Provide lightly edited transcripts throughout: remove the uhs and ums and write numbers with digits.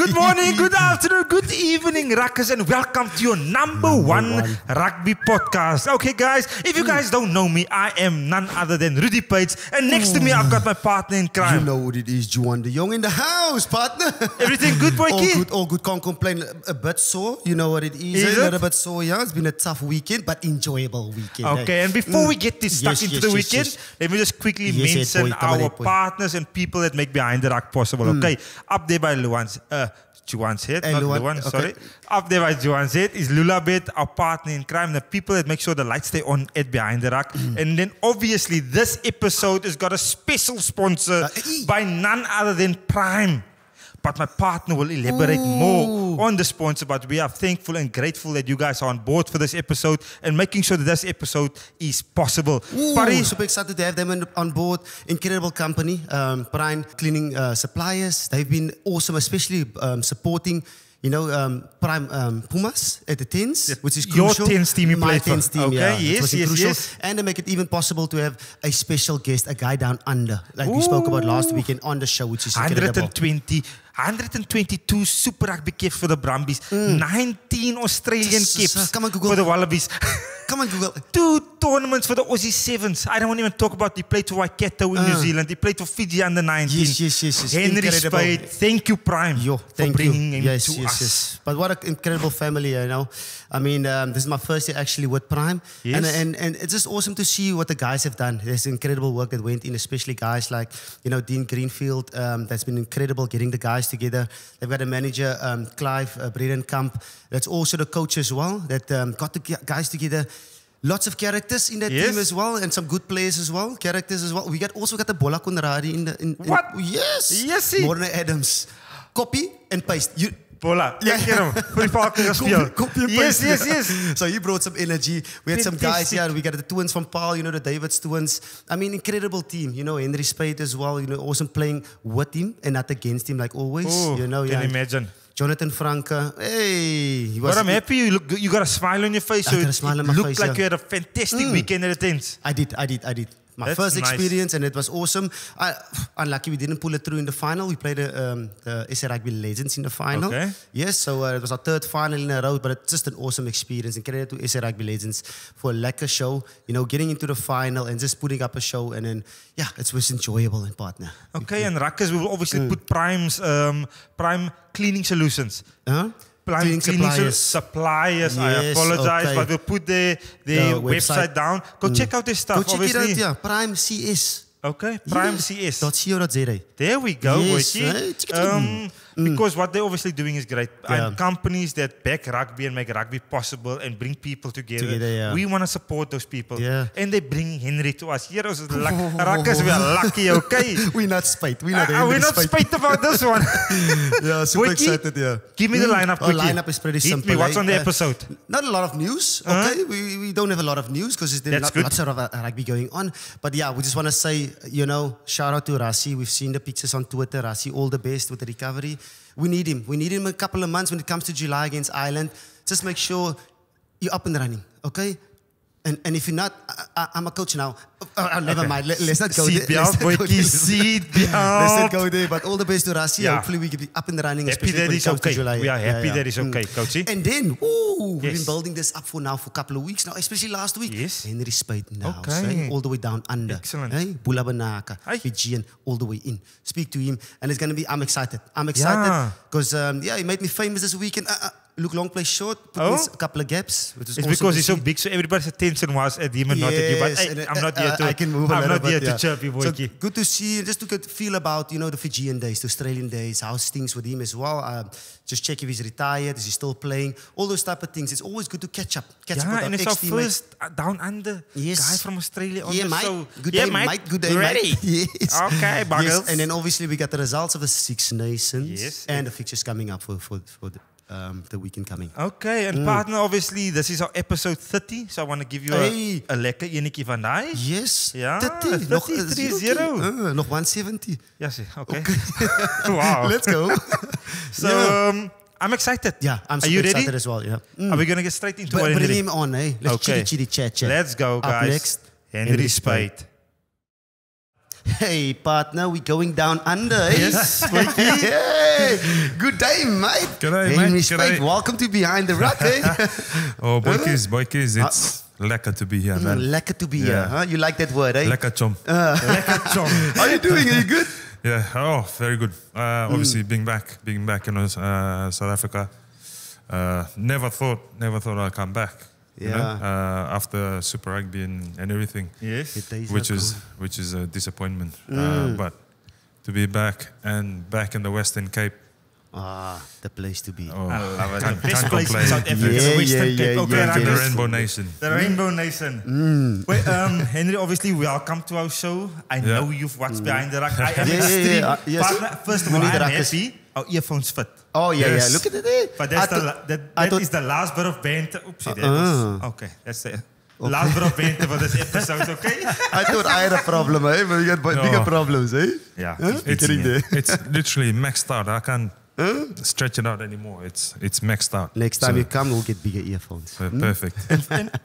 Good morning, good afternoon, good evening, Ruckers, and welcome to your number one rugby podcast. Okay, guys, if you guys don't know me, I am none other than Rudy Pates, and next to me, I've got my partner in crime. You know what it is, Juwan de Jong in the house, partner. Everything good, boy, kid? All good, can't complain. A bit sore, you know what it is. A bit sore, yeah. It's been a tough weekend, but enjoyable weekend. Okay, and before we get this stuck into the weekend, let me just quickly mention our partners and people that make Behind the Ruck possible. Okay, up there by Juwan's head, hey, not Luan, okay. Sorry. Up there by Juwan's head is Lulabet, our partner in crime, the people that make sure the lights stay on at Behind the Ruck. And then obviously this episode has got a special sponsor by none other than Prime. But my partner will elaborate more on the sponsor. But we are thankful and grateful that you guys are on board for this episode and making sure that this episode is possible. Party. Super excited to have them on board. Incredible company, Prime Cleaning Suppliers. They've been awesome, especially supporting, you know, Prime Pumas at the tins, which is crucial. Your tins team you play for. Okay, yes. And to make it even possible to have a special guest, a guy down under, like we spoke about last weekend on the show, which is incredible. 122 Super Rugby caps for the Brumbies, 19 Australian caps for the Wallabies. Come on, Google. 2 tournaments for the Aussie Sevens. I don't want to even talk about they played to Waikato in New Zealand. They played to Fiji under 19. Yes. Henry Speight, thank you, Prime, for bringing him to us. But what an incredible family, you know. I mean, this is my first year actually with Prime. Yes. And it's just awesome to see what the guys have done. There's incredible work that went in, especially guys like, you know, Dean Greenfield. That's been incredible getting the guys together. They've got a manager, Clive Bredenkamp. That's also the coach as well, that got the guys together. Lots of characters in that team as well, and some good players as well. We also got the Bola Conradi in the... Yes. Morne Adams. Copy and paste. Bola, Copy and paste. So he brought some energy. We had some guys here. We got the twins from Powell, you know, the David's twins. I mean, incredible team. You know, Henry Speight as well. You know, awesome playing with him and not against him, like always. Can you imagine? Jonathan Franca, but I'm happy you got a smile on your face. So it looked like you had a fantastic weekend at the tents. I did. My first experience, and it was awesome. Unlucky we didn't pull it through in the final. We played the SA Rugby Legends in the final. Okay. Yes, so it was our third final in a row, but it's just an awesome experience. And credit to SA Rugby Legends for a lekker show. You know, getting into the final and just putting up a show, and then, yeah, it was enjoyable and partner. Okay, and Ruckers, we will obviously put Prime's Prime Cleaning Solutions. Cleaning suppliers. I apologize, but we'll put the website down. Go check out their stuff. Go check it out, yeah. Prime CS. Okay, primecs.co.za. There we go, because what they're obviously doing is great. And companies that back rugby and make rugby possible and bring people together we want to support those people. And they bring Henry to us. Heroes is lucky. Ruckers, we are lucky, okay? We're not spite. We're not spite about this one. Super excited. Give me the lineup quickly. Our lineup is pretty simple. What's on the episode? Not a lot of news, okay? We don't have a lot of news because there's lots of rugby going on. But yeah, we just want to say, you know, shout out to Rassie. We've seen the pictures on Twitter. Rassie, all the best with the recovery. We need him. We need him a couple of months when it comes to July against Ireland. Just make sure you're up and running, okay? And if you're not, I'm a coach now. Never mind. Let's not go there. Let's not go there. But all the best to Rassie. Yeah. Hopefully we get up and running. Happy that it's okay. We are happy that it's okay, coachy. And then, we've been building this up for a couple of weeks now, especially last week. Yes. Henry Speight now. Okay. So all the way down under. Excellent. Bula Banaka, Fijian, all the way in. Speak to him. And it's going to be, I'm excited. I'm excited because, he made me famous this weekend. Look, long play short, a couple of gaps. It's because he's so big, so everybody's attention was at him and not at you. But hey, I'm not here to. I can move. I'm not here to chirp you, boy. So good to see you. Just to get feel about, you know, the Fijian days, the Australian days, how things with him as well. Just check if he's retired, is he still playing? All those type of things. It's always good to catch up with our ex-teammates. And it's our first down under guy from Australia on the show. Good day, Mike. Yes. Okay, Buggles. Yes. And then obviously we got the results of the Six Nations and the fixtures coming up for the weekend coming. Okay, and partner, obviously, this is our episode 30, so I want to give you a lekker enetjie vandaag. Yes, 30. Nog 30. Nog 170. Yes, okay. Wow. Let's go. So, I'm excited. Yeah, I'm super excited as well. Yeah. Are we going to get straight into it? Bring him on, eh? Let's chitty, chitty, chat. Let's go, guys. Up next, Henry Speight. Hey, partner, we're going down under. Yes. Hey, good day, mate. Good day, mate. Henry Speight, welcome to Behind the Ruck. Eh? Oh, boy kids, it's lekker to be here, man. Lekker to be here. Huh? You like that word, eh? Lekker chom. Lekker chom. How are you doing? Are you good? Yeah. Oh, very good. Obviously, being back in South Africa. Never thought I'd come back. Yeah. You know, after Super Rugby and everything. Yes. Which is a disappointment. But to be back in the Western Cape. Ah, the place to be. Oh, I love it. The best place in South Africa. Yeah, Western Cape. Okay, the Rainbow Nation. The Rainbow Nation. Well, Henry, obviously, welcome to our show. I know you've watched Behind the Ruck. I am extreme. Yes. First of all, I'm happy. Our earphones fit. Oh, yeah, yes. Yeah. Look at it. But that's that is the last bit of banter. Oopsie, there it is. Okay, that's it. Okay. Last bit of banter for this episode, okay? I thought I had a problem, eh? But you got bigger problems, eh? Yeah. Huh? It's literally maxed out. I can't stretch it out anymore. It's maxed out. Next time you come, we'll get bigger earphones. Perfect.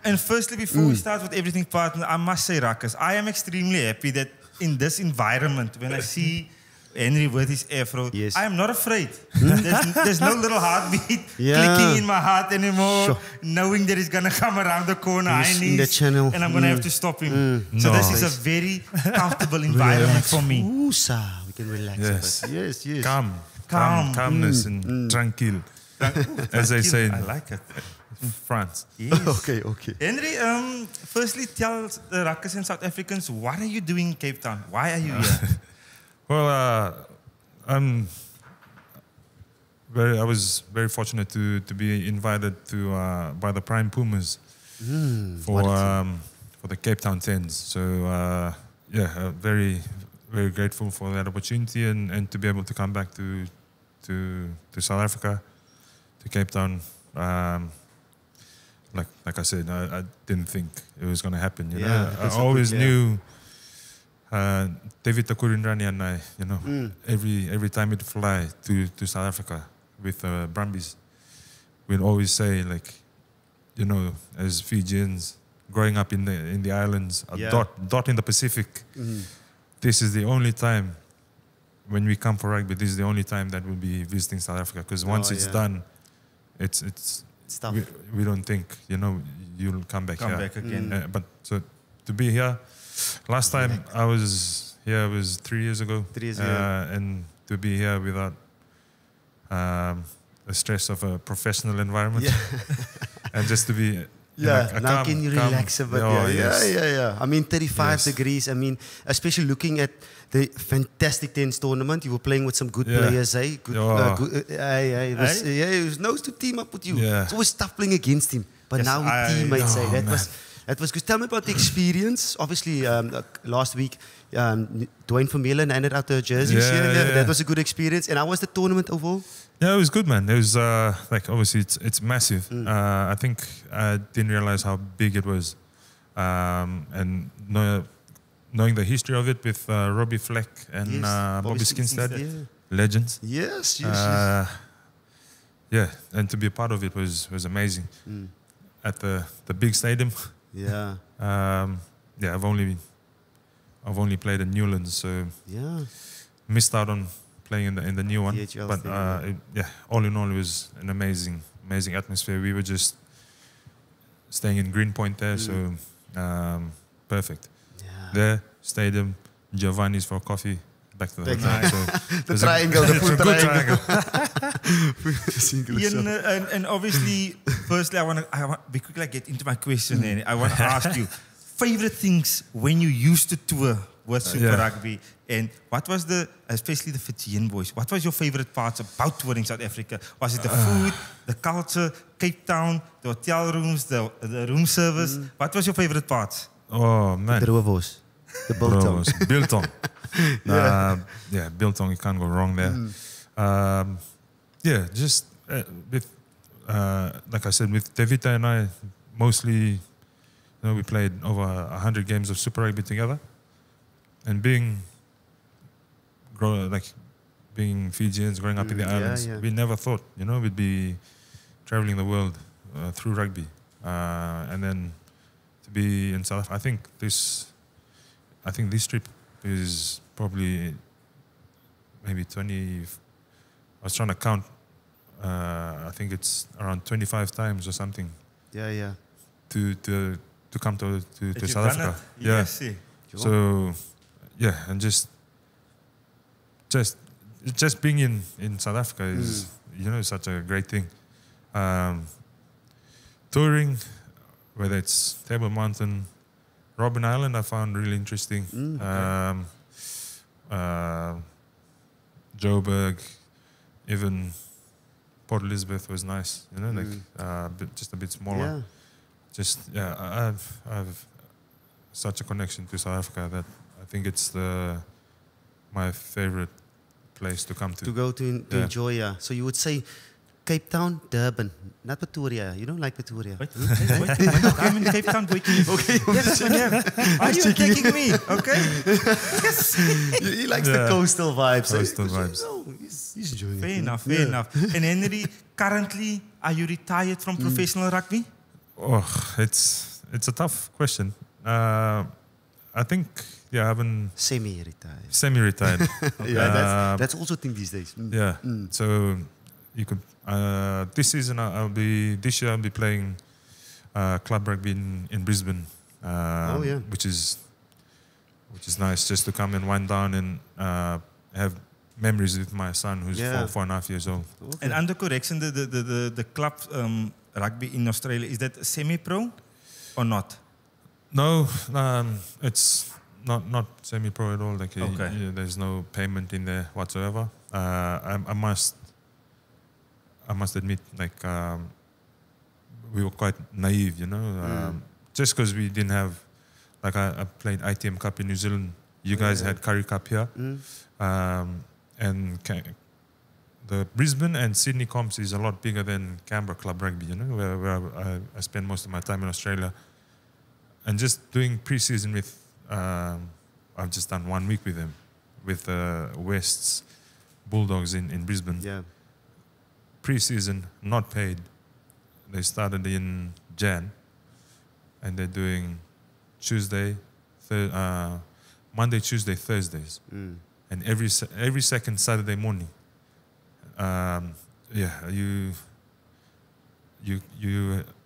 And firstly, before we start with everything, partner, I must say, Ruckers, I am extremely happy that in this environment, when I see Henry with his afro. Yes. I am not afraid. There's no little heartbeat clicking in my heart anymore, knowing that he's going to come around the corner. He's in the channel. And I'm going to have to stop him. So this is a very comfortable environment for me. Ooh, sir. We can relax. Yes. Calm. Calmness and tranquil. As I say. I like it. France. Yes. Okay. Henry, firstly, tell the Ruckers and South Africans, what are you doing in Cape Town? Why are you here? Well, I was very fortunate to be invited by the Prime Pumas for the Cape Town Tens. So very, very grateful for that opportunity and to be able to come back to South Africa, to Cape Town. Like I said, I didn't think it was going to happen. You know, I always knew. David and I, you know, every time we'd fly to South Africa with Brumbies, we'd always say, like, you know, as Fijians growing up in the islands, a dot in the Pacific, this is the only time when we come for rugby. This is the only time that we'll be visiting South Africa, because once it's done, it's tough. We don't think, you know, you'll come back again. But so to be here. Last time I was here was 3 years ago. 3 years ago. And to be here without the stress of a professional environment. Yeah. And just to be... Yeah, like now can you relax a bit? Oh, yeah. I mean, 35 degrees. I mean, especially looking at the fantastic tens tournament. You were playing with some good players, eh? It was nice to team up with you. Yeah. It's always tough playing against him. But now with teammates, eh? That was good. Tell me about the experience. Obviously, last week, Dwayne Vermeulen handed out the jerseys here. That was a good experience. And how was the tournament overall? Yeah, it was good, man. It was, obviously, it's massive. I think I didn't realize how big it was. And knowing the history of it with Robbie Fleck and Bobby Skinstad. Legends. Yes. Yeah, and to be a part of it was amazing. At the big stadium. Yeah. I've only played in Newlands, so missed out on playing in the new one. DHL but thing, all in all, it was an amazing atmosphere. We were just staying in Greenpoint there, so perfect. Yeah. There, stadium, Giovanni's for coffee. Back to the triangle. The triangle, the full triangle. And obviously, firstly, I want be quick. I get into my question, and I want to ask you favorite things when you used to tour with Super Rugby, and what was especially the Fijian boys? What was your favorite part about touring South Africa? Was it the food, the culture, Cape Town, the hotel rooms, the room service? What was your favorite part? Oh man, the roovos, the biltong. Biltong, you can't go wrong there. Like I said, with Tevita and I, mostly, you know, we played over 100 games of Super Rugby together. And being Fijians, growing up in the islands, we never thought, you know, we'd be traveling the world through rugby. And then to be in South Africa, I think this trip is probably maybe 20, I was trying to count, I think it's around 25 times or something. Yeah, yeah. To come to South Africa. Yeah. See. So, yeah, and just being in South Africa is, you know, such a great thing. Touring, whether it's Table Mountain, Robben Island, I found really interesting. Joburg, even Port Elizabeth was nice, you know, like just a bit smaller. Yeah. Just, yeah, I've such a connection to South Africa that I think it's my favorite place to come to. To go to enjoy, yeah. So you would say Cape Town, Durban, not Pretoria. You don't like Pretoria. Wait, I'm in Cape Town. Okay. Yes, I am. Are you taking me? Okay. Yes. He likes the coastal vibes. Coastal vibes. No, he's enjoying it. Fair enough. And Henry, currently, are you retired from professional rugby? Oh, it's a tough question. I think, yeah, I haven't... Semi-retired. Semi-retired. Okay. Yeah, that's also a thing these days. Yeah. So... You could this season. This year I'll be playing club rugby in Brisbane. Oh yeah, which is nice just to come and wind down and have memories with my son who's four and a half years old. Okay. And under correction, the club rugby in Australia, is that semi-pro or not? No, it's not semi-pro at all. Like there's no payment in there whatsoever. I must admit, like, we were quite naive, you know, just because we didn't have, like, I played ITM Cup in New Zealand. You guys had Curry Cup here. And the Brisbane and Sydney comps is a lot bigger than Canberra club rugby, you know, where I spend most of my time in Australia. And just doing pre-season with, I've just done 1 week with them, with West's Bulldogs in Brisbane. Yeah. Pre-season, not paid. They started in Jan, and they're doing Monday, Tuesday, Thursdays, and every second Saturday morning. Yeah, you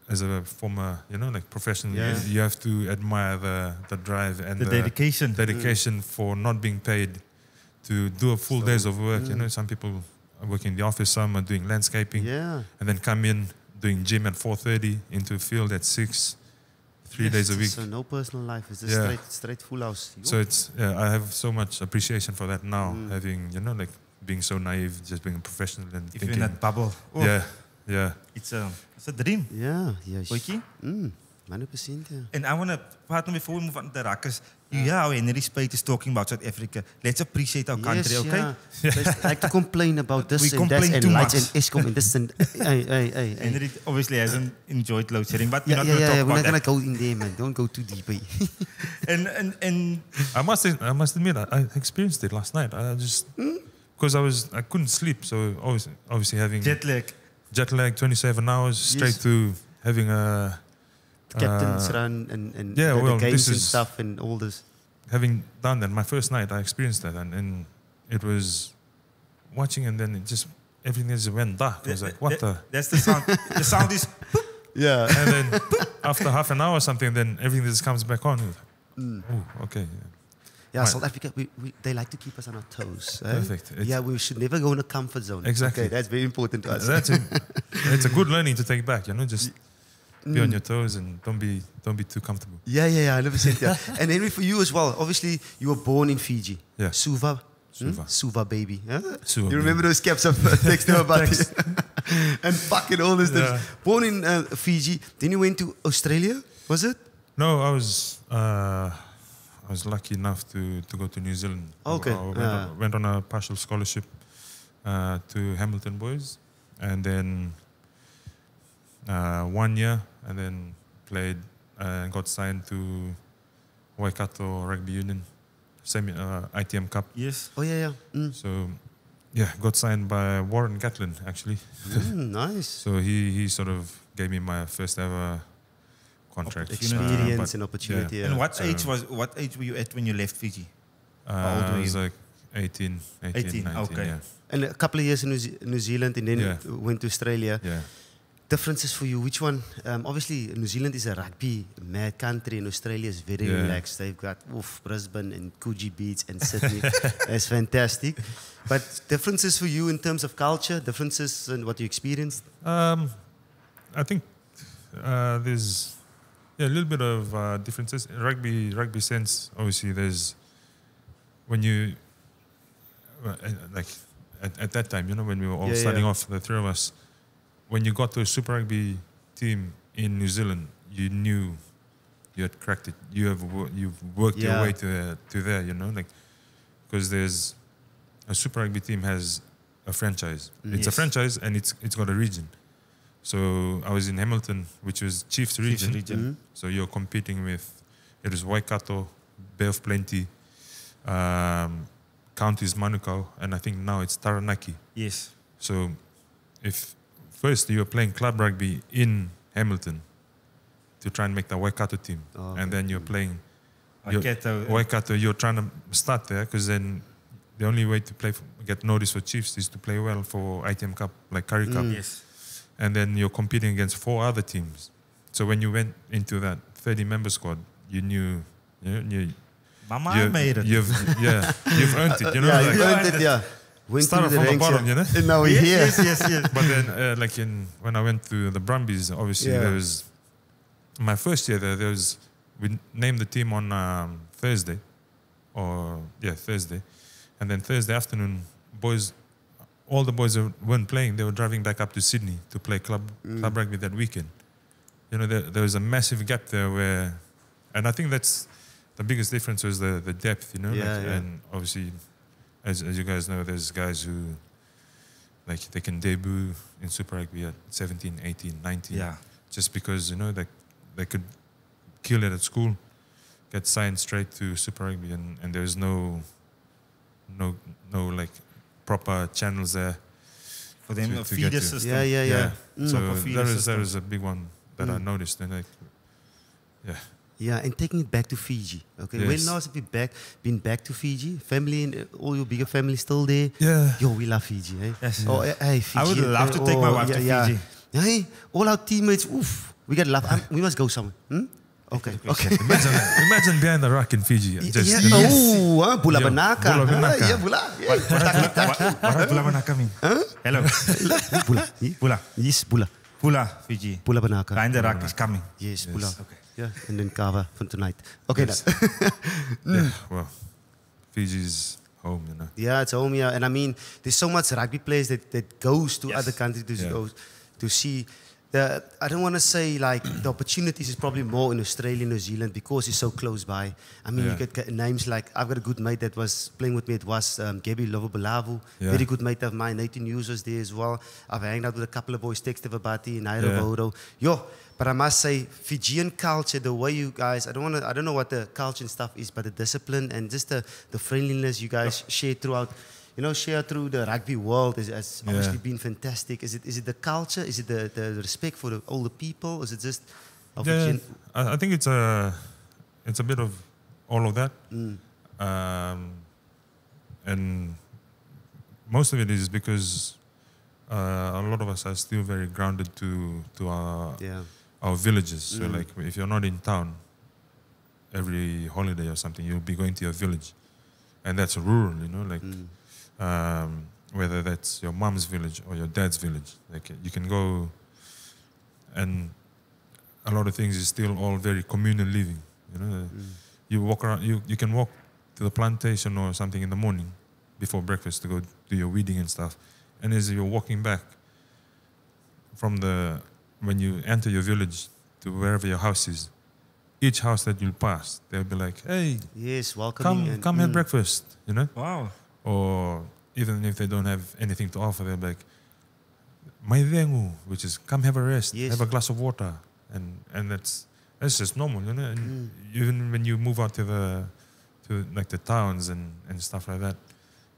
as a former, you know, like professional, you have to admire the drive and the dedication, for not being paid to do a full days of work. You know, some people. I work in the office, some are doing landscaping, and then come in doing gym at 4:30, into the field at 6, three days a week. So no personal life, it's just straight full house. So it's, I have so much appreciation for that now, having, you know, like being so naive, just being a professional and if thinking. You're in that bubble. Oh. Yeah, yeah. It's a dream. Yeah, yeah. Boykie? 100%, yeah. And I want to partner before we move on to the Rackers. You hear how Henry Speight is talking about South Africa. Let's appreciate our country, okay? Yeah. I like to complain about this and that and lights and Eskom and this and... Henry obviously hasn't enjoyed load shedding, but we're not going to go in there, man. Don't go too deep. And I must admit, I experienced it last night. I just... Because I couldn't sleep, so obviously having... Jet lag. Jet lag, 27 hours, straight to having a... Captains run and the games and stuff and all this. Having done that, my first night I experienced that and it was watching and then it just everything just went dark. I was like, what the? That's the sound. The sound is boop. Yeah. And then after half an hour or something, then everything just comes back on. Like, oh, okay. Yeah, right. South Africa, they like to keep us on our toes. Eh? Perfect. Yeah, we should never go in a comfort zone. Exactly. Okay, that's very important to us. It's a good learning to take back, you know, just... Be on your toes and don't be too comfortable. Yeah, I love it. Yeah. And Henry, for you as well, obviously you were born in Fiji. Yeah. Suva baby. Huh? Suva you baby. Remember those caps of text them about it? And fucking all this stuff. Born in Fiji, then you went to Australia, was it? No, I was lucky enough to go to New Zealand. Okay. I went on a partial scholarship to Hamilton Boys and then 1 year and then played and got signed to Waikato Rugby Union, ITM Cup. Yes. Oh, yeah, yeah. So, yeah, got signed by Warren Gatlin, actually. Nice. So he sort of gave me my first ever contract. Experience and opportunity. Yeah. And what age were you at when you left Fiji? How old were you? I was like 18, 19. Okay. Yeah. And a couple of years in New Zealand and then went to Australia. Yeah. Differences for you, which one? Obviously, New Zealand is a rugby mad country and Australia is very relaxed. They've got Brisbane and Coogee Beach and Sydney. It's fantastic. But differences for you in terms of culture, differences in what you experienced? I think there's a little bit of differences. In rugby sense, obviously, there's when you, like at that time, you know, when we were all starting off, the three of us, when you got to a Super Rugby team in New Zealand, you knew you had cracked it. You've worked your way to there, you know, like because there's a Super Rugby team has a franchise. It's a franchise and it's got a region. So I was in Hamilton, which was Chiefs region. So you're competing with it was Waikato, Bay of Plenty, counties Manukau, and I think now it's Taranaki. Yes. So if first, you were playing club rugby in Hamilton to try and make the Waikato team. Oh, and then you're playing Waikato. You're trying to start there because then the only way to play get noticed for Chiefs is to play well for ITM Cup, like Curry Cup. Yes. And then you're competing against 4 other teams. So when you went into that 30-member squad, you knew... Mama made it. You've earned it. You know, you've earned it. Started from the bottom, you know? And now we're here. Yes. But then, like when I went to the Brumbies, obviously, there was... My first year there, we named the team on Thursday. Thursday. And then Thursday afternoon, all the boys who weren't playing, they were driving back up to Sydney to play club rugby that weekend. You know, there was a massive gap there where... And I think that's the biggest difference was the depth, you know? Yeah, like, and obviously... As you guys know, there's guys who, like, they can debut in Super Rugby at 17, 18, 19. Yeah. Just because, you know, they could kill it at school, get signed straight to Super Rugby, and there's no like, proper channels there. For them, a feeder system. Yeah. So that was a big one that I noticed. And, like, yeah, and taking it back to Fiji. Okay, when last have you been back to Fiji? Family and all your bigger family still there? Yeah. Yo, we love Fiji, eh? Yes. Oh, hey, Fiji. I would love to take my wife to Fiji. Hey, all our teammates, oof, we got love. We must go somewhere. Okay. Imagine behind the rock in Fiji. Bula Banaka. Bula Banaka mean? Hello. Bula. Yes, Bula. Bula, Fiji. Bula Banaka. Behind the rock is coming. Yes, Bula. Okay. Yeah, and then Kava from tonight. Okay, well, Fiji's home, you know. Yeah, it's home, and I mean, there's so much rugby players that goes to other countries to see. I don't want to say, like, the opportunities is probably more in Australia and New Zealand because it's so close by. I mean, you get names like, I've got a good mate that was playing with me. It was Gabi Lovobalavu, very good mate of mine. 18 years was there as well. I've hanged out with a couple of boys, Tex Tevabati and Nairo Bodo. But I must say, Fijian culture, the way you guys, I don't know what the culture and stuff is, but the discipline and just the friendliness you guys share throughout. You know, share through the rugby world has obviously been fantastic. Is it the culture? Is it the respect for all the people? Is it just... I think it's a bit of all of that. And most of it is because a lot of us are still very grounded to our villages. So like if you're not in town, every holiday or something, you'll be going to your village. And that's rural, you know, like... whether that's your mom's village or your dad's village, like you can go, and a lot of things is still all very communal living. You know, you walk around. You can walk to the plantation or something in the morning, before breakfast to go do your weeding and stuff. And as you're walking back from when you enter your village to wherever your house is, each house that you'll pass, they'll be like, "Hey, yes, welcome. Come have breakfast." You know. Wow. Or even if they don't have anything to offer, they're like, "Maidengu," which is come have a rest, have a glass of water, and that's just normal, you know. And even when you move out to like the towns and stuff like that,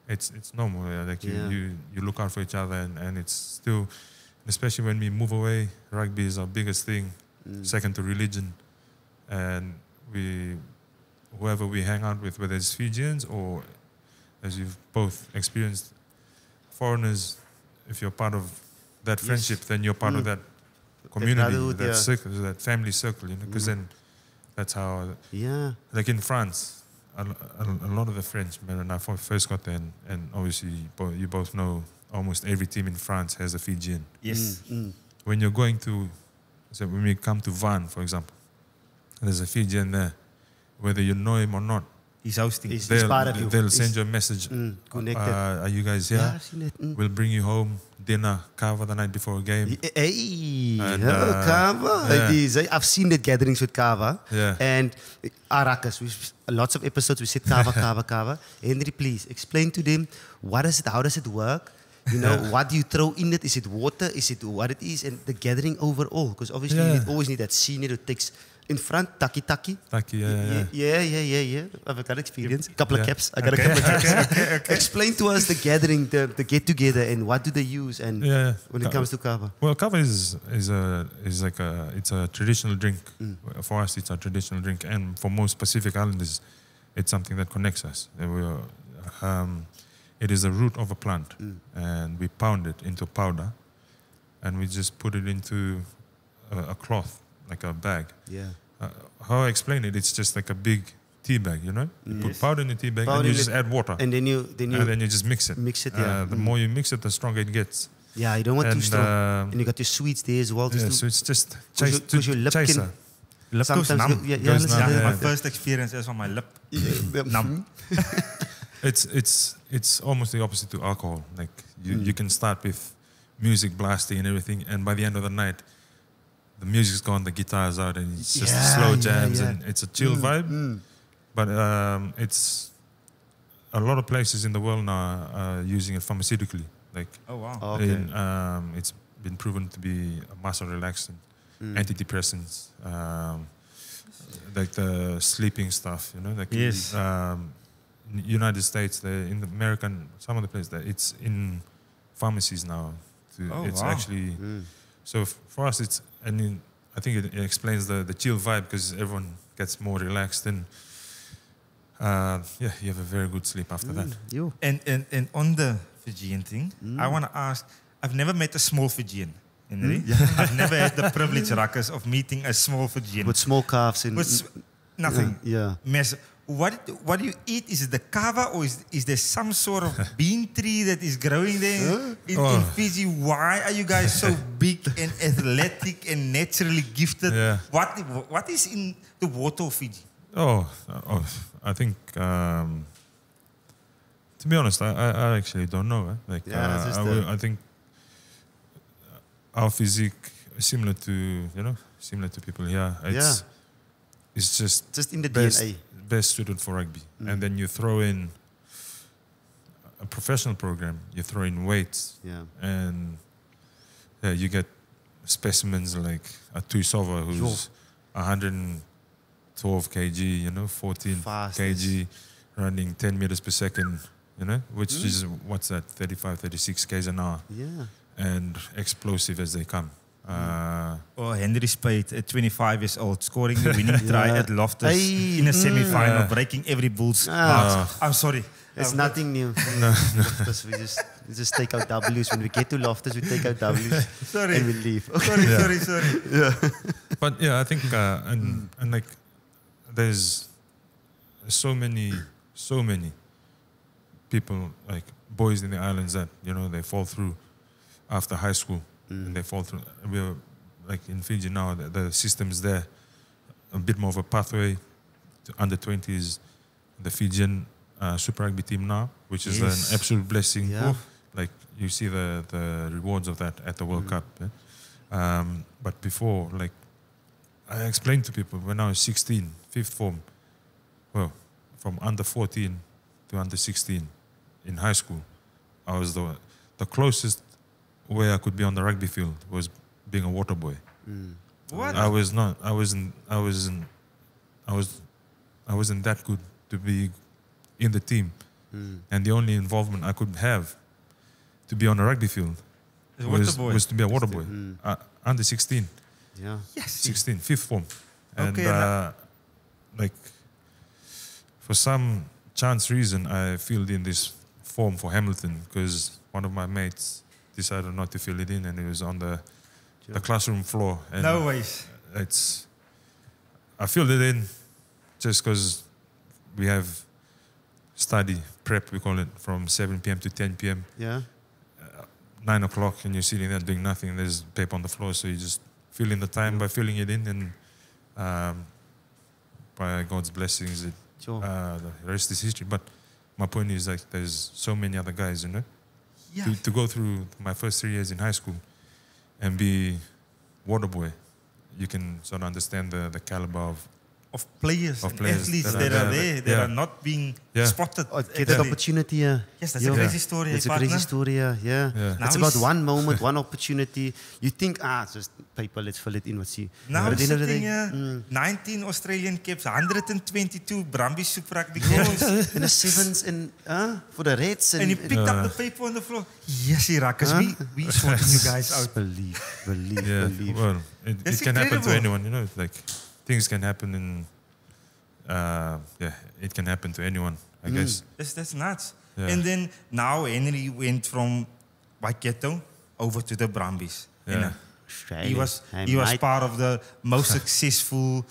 it's normal. Yeah? Like you look out for each other, and it's still, especially when we move away, rugby is our biggest thing, second to religion, and we whoever we hang out with, whether it's Fijians or, as you've both experienced, foreigners. If you're part of that friendship, then you're part of that community, that circle, that family circle, you know, because then that's how... Yeah. Like in France, a lot of the French, when I first got there, and obviously you both know almost every team in France has a Fijian. Yes. When you're going to... So when we come to Van, for example, there's a Fijian there. Whether you know him or not, he's hosting. He's part of you. They'll send you a message. Connected. Are you guys here? Yeah, I've seen it. We'll bring you home dinner, Kava the night before a game. Hey, and, Kava. Yeah. It is. I've seen the gatherings with Kava. Yeah. And Arakas. Lots of episodes we said Kava, Kava, Kava. Henry, please explain to them what is it? How does it work? You know, what do you throw in it? Is it water? Is it what it is? And the gathering overall, because obviously you always need that senior who takes in front, taki-taki. Taki, yeah. I've got experience. A couple of caps. Okay. Explain to us the gathering, the get-together, and what do they use and when it comes to kava. Well, kava is like a, it's a traditional drink. For us, it's a traditional drink. And for most Pacific Islanders, it's something that connects us. It is a root of a plant, and we pound it into powder, and we just put it into a cloth, like a bag. Yeah. How I explain it, it's just like a big tea bag, you know? You put powder in the tea bag, and you just add water. And then you just mix it. Mix it, yeah. The more you mix it, the stronger it gets. Yeah, you don't want too strong. And you got your sweets there as well. Yeah, so it's just chaser. Lip goes numb. My first experience is on my lip. Numb. It's almost the opposite to alcohol. Like you can start with music blasting and everything, and by the end of the night, the music's gone, the guitar's out, and it's just slow jams, and it's a chill vibe. But it's a lot of places in the world now are using it pharmaceutically. Like it's been proven to be a muscle relaxant, antidepressants, like the sleeping stuff. You know, like United States, in America, some of the places, it's in pharmacies now. So for us, it's, I mean, I think it explains the chill vibe because everyone gets more relaxed and you have a very good sleep after that. And on the Fijian thing, I want to ask, I've never met a small Fijian. I've never had the privilege, Rakas, of meeting a small Fijian. With small calves and... nothing. Mess. What do you eat? Is it the kava or is there some sort of bean tree that is growing there in Fiji? Why are you guys so big and athletic and naturally gifted? Yeah. What is in the water of Fiji? I think, to be honest, I actually don't know. Like, I think our physique is similar to, similar to people here. It's just in the DNA. Best suited for rugby, and then you throw in a professional program. You throw in weights, and you get specimens like a Suva who's 112 kg, 14 kg, running 10 meters per second, which is what's that, 35, 36 k's an hour, and explosive as they come. Henry Speight at 25 years old, scoring the winning try at Loftus in a semi-final, breaking every bull's heart. I'm sorry. It's nothing new. Loftus, we just take out W's. When we get to Loftus, we take out W's and we leave. Okay. Sorry. Yeah. But yeah, I think, and like, there's so many people, like boys in the islands that, they fall through after high school. And they fall through. We're like in Fiji now. The system's there, a bit more of a pathway to under 20s. The Fijian Super Rugby team now, which is an absolute blessing. Yeah. Like you see the rewards of that at the World Cup. Yeah? But before, like I explained to people, when I was 16, fifth form, well, from under 14 to under 16 in high school, I was the closest way I could be on the rugby field was being a water boy. What? I wasn't that good to be in the team. And the only involvement I could have to be on the rugby field was to be a water boy. Under 16. Yeah. Yes. 16, fifth form. And like for some chance reason, I filled in this form for Hamilton because one of my mates decided not to fill it in, and it was on the classroom floor. And no ways. I filled it in just because we have study prep, we call it, from 7 p.m. to 10 p.m. Yeah. 9 o'clock, and you're sitting there doing nothing. There's paper on the floor, so you just fill in the time by filling it in, and by God's blessings, the rest is history. But my point is, like, there's so many other guys, you know, to go through my first 3 years in high school and be water boy. You can sort of understand the caliber of players and athletes that are not being spotted. Get an opportunity. Yes, that's a crazy story. It's a crazy story. It's about one moment, one opportunity. You think, it's just paper, let's fill it in, let's see. Now we're sitting here, 19 Australian caps, 122 Brumbies Super Rugby goals. And the sevens for the Reds. And you picked up the paper on the floor. Yes, Iraqis, we sorted you guys out. Believe. Well, it can happen to anyone, you know, like... Things can happen it can happen to anyone, I guess. That's nuts. Yeah. And then now Henry went from Waikato over to the Brumbies. Yeah. He was part of the most successful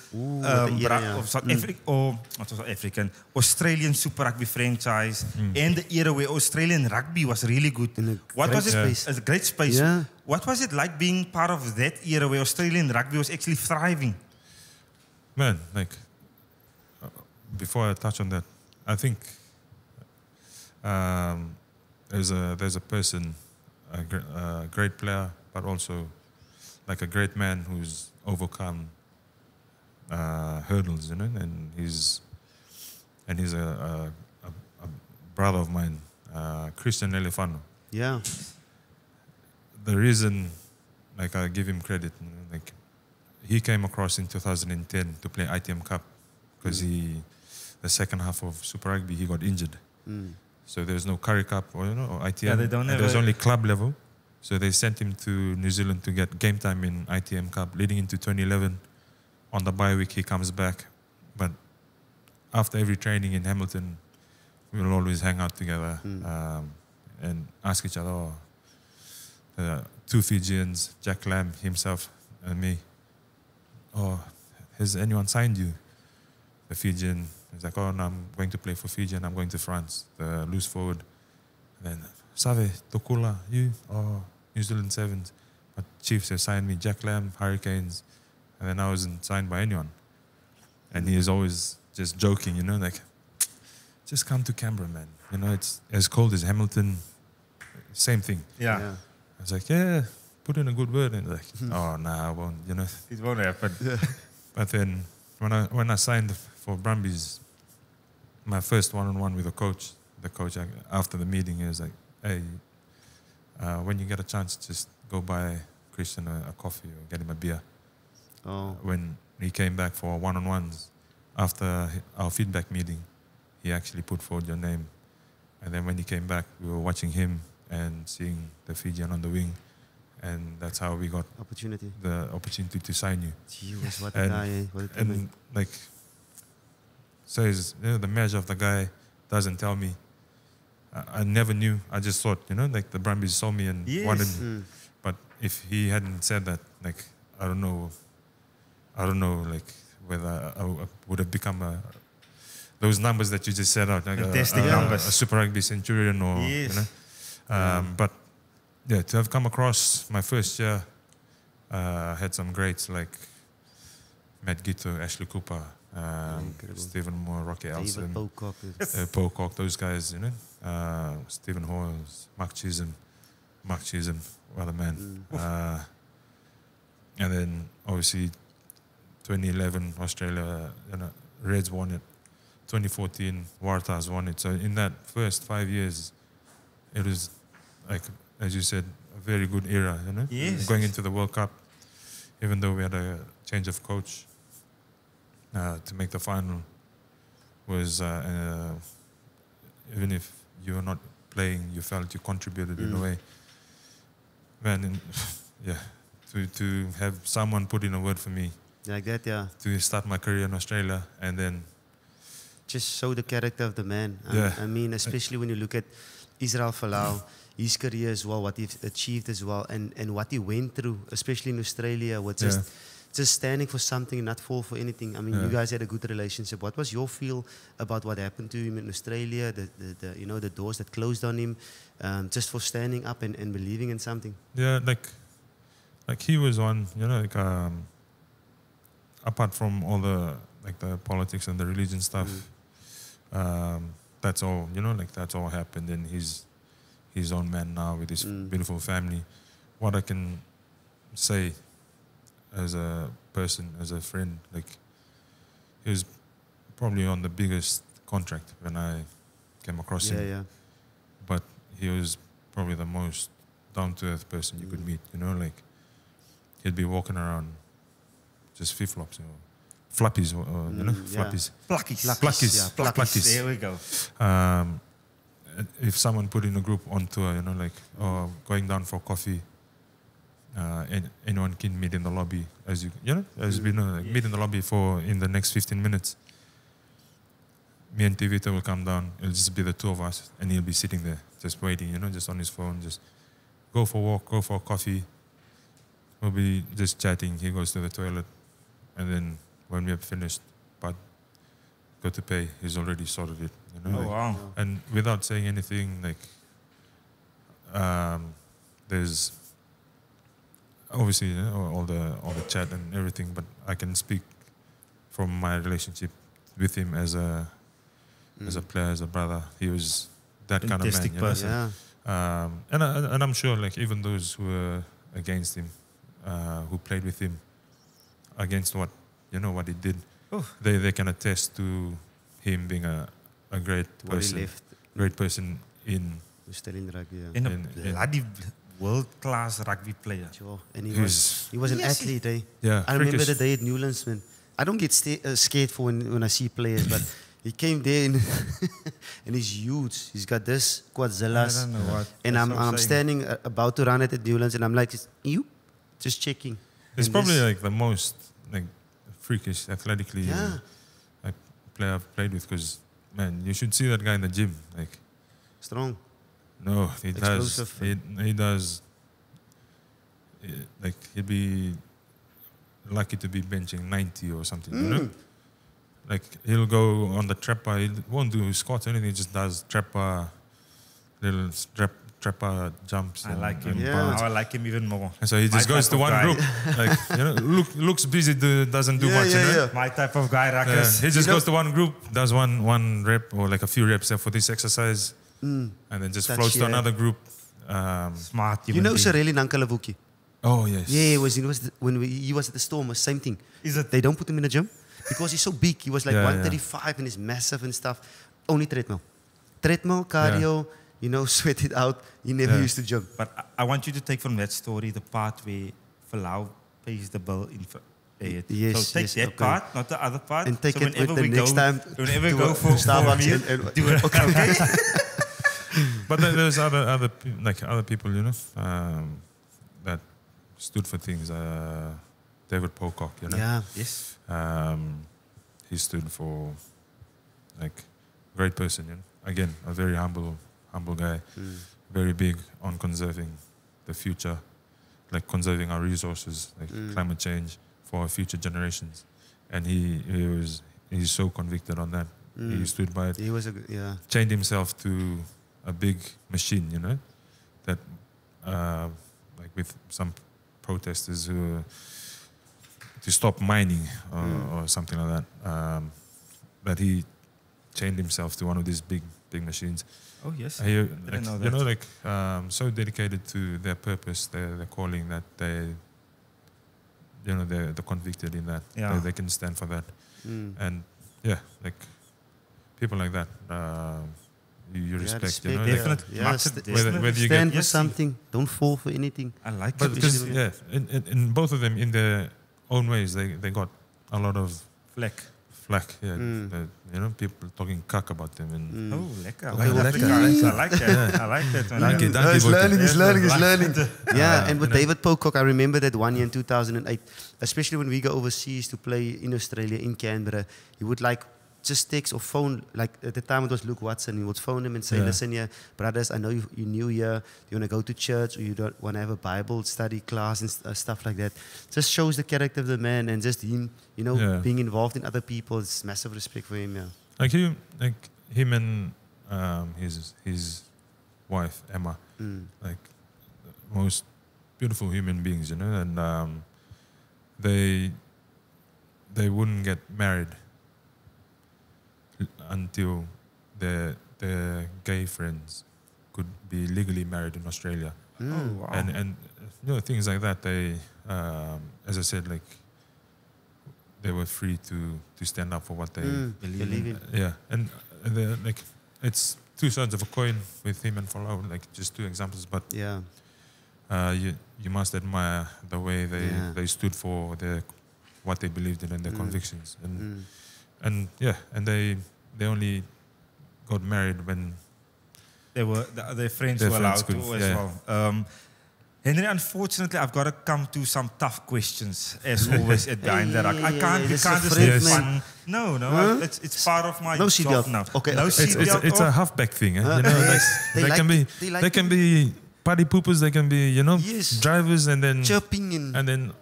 Australian Super Rugby franchise and the era where Australian rugby was really good. A great space. Yeah. What was it like being part of that era where Australian rugby was actually thriving? Man, like, before I touch on that, I think there's a person, a great player, but also like a great man who's overcome hurdles, you know, and he's a brother of mine, Christian Elefano. Yeah. The reason, like, I give him credit, you know, like, he came across in 2010 to play ITM Cup because the second half of Super Rugby, he got injured. So there's no Curry Cup or ITM. Yeah, they don't have there's only club level. So they sent him to New Zealand to get game time in ITM Cup. Leading into 2011, on the bye week, he comes back. But after every training in Hamilton, we'll always hang out together and ask each other, two Fijians, Jack Lamb himself and me, has anyone signed you? The Fijian is like, no, I'm going to play for Fiji and I'm going to France. The loose forward. And then, Save, Tokula, you? New Zealand Sevens. But Chiefs have signed me, Jack Lamb, Hurricanes. And then I wasn't signed by anyone. And he is always just joking, you know, like, just come to Canberra, man. You know, it's as cold as Hamilton. Same thing. Yeah. I was like, put in a good word, and like, I won't, you know. It won't happen. Yeah. But then when I signed for Brumbies, my first one-on-one with the coach, after the meeting, he was like, hey, when you get a chance, just go buy Christian a coffee or get him a beer. When he came back for one-on-ones, after our feedback meeting, he actually put forward your name. And then when he came back, we were watching him and seeing the Fijian on the wing. And that's how we got the opportunity to sign you. Jeez, what a guy, eh? The measure of the guy doesn't tell me. I never knew. I just thought, you know, like the Brumbies saw me and wanted me. But if he hadn't said that, like, I don't know, like, whether I would have become those numbers that you just set out, like a Super Rugby centurion or, you know. But yeah, to have come across my first year, had some greats like Matt Gito, Ashley Cooper, Stephen Moore, Rocky Elson, Pocock, those guys, you know, Stephen Hawes, Mark Chisholm, what a man. And then obviously 2011 Australia, you know, Reds won it. 2014 Waratahs won it. So in that first 5 years, it was like, as you said, a very good era, you know? Yes. Going into the World Cup, even though we had a change of coach, to make the final was, even if you were not playing, you felt you contributed in a way. Man, to have someone put in a word for me. Like that, yeah. To start my career in Australia and then just show the character of the man. Yeah. I mean, especially when you look at Israel Folau, his career as well, what he's achieved as well, and what he went through, especially in Australia, was just... Yeah. Just standing for something, not fall for anything. I mean, yeah. You guys had a good relationship. What was your feel about what happened to him in Australia? The you know, the doors that closed on him, just for standing up and believing in something. Yeah, like he was on. You know, like apart from all the politics and the religion stuff, that's all. You know, like that's all happened, and he's his own man now with his beautiful family. What I can say. As a person, as a friend, like he was probably on the biggest contract when I came across him. Yeah. But he was probably the most down-to-earth person you could meet. You know, like he'd be walking around just flip-flops, or flappies, or you know, flappies, pluckies. There we go. If someone put in a group on tour, you know, like oh, going down for coffee. And anyone can meet in the lobby, as you know, as we know, like meet in the lobby for in the next 15 minutes. Me and Tivita will come down. It'll just be the two of us, and he'll be sitting there, just waiting, you know, just on his phone, just go for a walk, go for a coffee. We'll be just chatting. He goes to the toilet, and then when we have finished, but go to pay. He's already sorted it. You know, wow! And without saying anything, like there's. Obviously, you know, all the chat and everything, but I can speak from my relationship with him as a player, as a brother. He was that fantastic kind of man, you know? Yeah. And I'm sure, like even those who were against him, who played with him, against what you know what he did, they can attest to him being a great person, great person in world-class rugby player. Sure. And he was an athlete, eh? Yeah. I remember the day at Newlands, man. I don't get scared for when I see players, but he came there and he's huge. He's got this quadzillas. I don't know what. And I'm standing about to run it at Newlands, and I'm like, you? Just checking. It's probably like the most like freakish athletically player I've played with, because, man, you should see that guy in the gym. Like strong. No, he does. He does. Like he'd be lucky to be benching 90 or something. You know, like he'll go on the trapper. He won't do squats or anything. He just does trapper, little trapper jumps. I like him. Yeah. I like him even more. And so he just goes to one group. Like you know, looks busy, doesn't do much. Yeah, you know? My type of guy, Ruckus. He just goes to one group, does one rep or like a few reps for this exercise. And then just floats to another group. Smart. You know Shirley Nankalavuki? Oh, yes. Yeah, he was at the Storm, the same thing. They don't put him in the gym because he's so big. He was like 135 and he's massive and stuff. Only treadmill. Treadmill, cardio, you know, sweat it out. He never used to jump. But I want you to take from that story the part where Falau pays the bill in yes, so take that part, not the other part. And take so it whenever we go for Starbucks and do it. Okay. But there's other people, you know, that stood for things. David Pocock, you know. Yeah. Yes. He stood for like great person, you know. Again, a very humble guy, very big on conserving the future, like conserving our resources, like climate change. For future generations, and he's so convicted on that. He stood by it. He was chained himself to a big machine, you know, that like with some protesters who to stop mining or something like that. But he chained himself to one of these big machines. Oh yes, like, know that. You know, like so dedicated to their purpose, their calling that they. You know, they're convicted in that. Yeah. They can stand for that. And, yeah, like, people like that, you respect, you know. Definitely. Yeah. Stand for something. Don't fall for anything. I like it. Because, yeah, in both of them, in their own ways, they got a lot of... Flack, yeah. You know, people talking cuck about them. And oh, lekker. I like that. I like that. He's learning. Yeah, and with David Pocock, I remember that one year in 2008, especially when we go overseas to play in Australia, in Canberra, he would like just text or phone, like at the time it was Luke Watson, he would phone him and say, listen here, brothers, I know you're new here, you want to go to church or you don't want to have a Bible study class and stuff like that. Just shows the character of the man and just him, you know, being involved in other people. It's massive respect for him, Like, him and his wife, Emma, like the most beautiful human beings, you know, and they wouldn't get married until their gay friends could be legally married in Australia. Oh, wow. And you know, things like that. They, as I said, like they were free to stand up for what they believe in. Yeah, and like it's two sides of a coin with him and Follow. Like just two examples, but yeah, you must admire the way they stood for their what they believed in and their convictions. And yeah, and they only got married when they were their friends were allowed to as well. Henry, unfortunately, I've got to come to some tough questions as always at Behind the Ruck. I can't just have fun. No, no, it's part of my job now. Okay, no, it's a halfback thing. Eh? You know, they can be party poopers. They can be drivers and then chirping and then.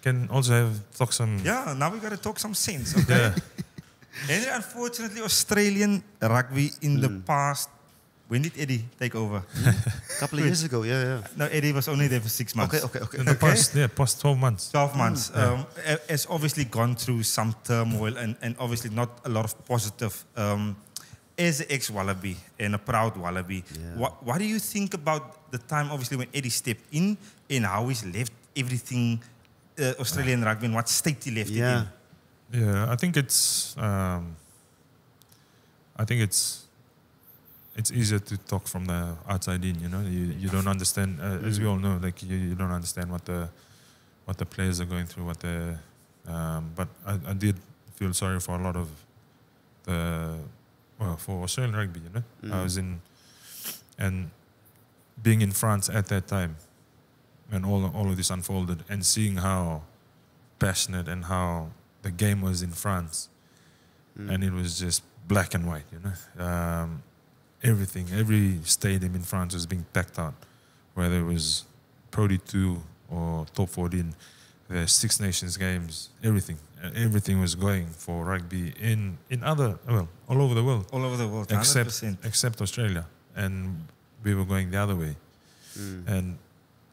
Can also have talk some. Yeah, now we got to talk some sense. Okay. Henry, unfortunately, Australian rugby in the past. When did Eddie take over? A couple of years ago. Yeah. No, Eddie was only there for 6 months. Okay. In the past, past 12 months. 12 months. Has obviously gone through some turmoil and obviously not a lot of positive. As an ex-Wallaby and a proud Wallaby, what do you think about the time, obviously, when Eddie stepped in and how he's left everything? Australian rugby and what state he left it in. Yeah, I think it's it's easier to talk from the outside in. You know, you don't understand as we all know. Like you don't understand what the players are going through. What the but I did feel sorry for a lot of the for Australian rugby. You know, I was in and being in France at that time. And all of this unfolded, and seeing how passionate and how the game was in France, and it was just black and white, you know. Everything, every stadium in France was being packed out, whether it was Pro D2 or Top 14, the Six Nations games, everything was going for rugby in other all over the world, except Australia, and we were going the other way, and.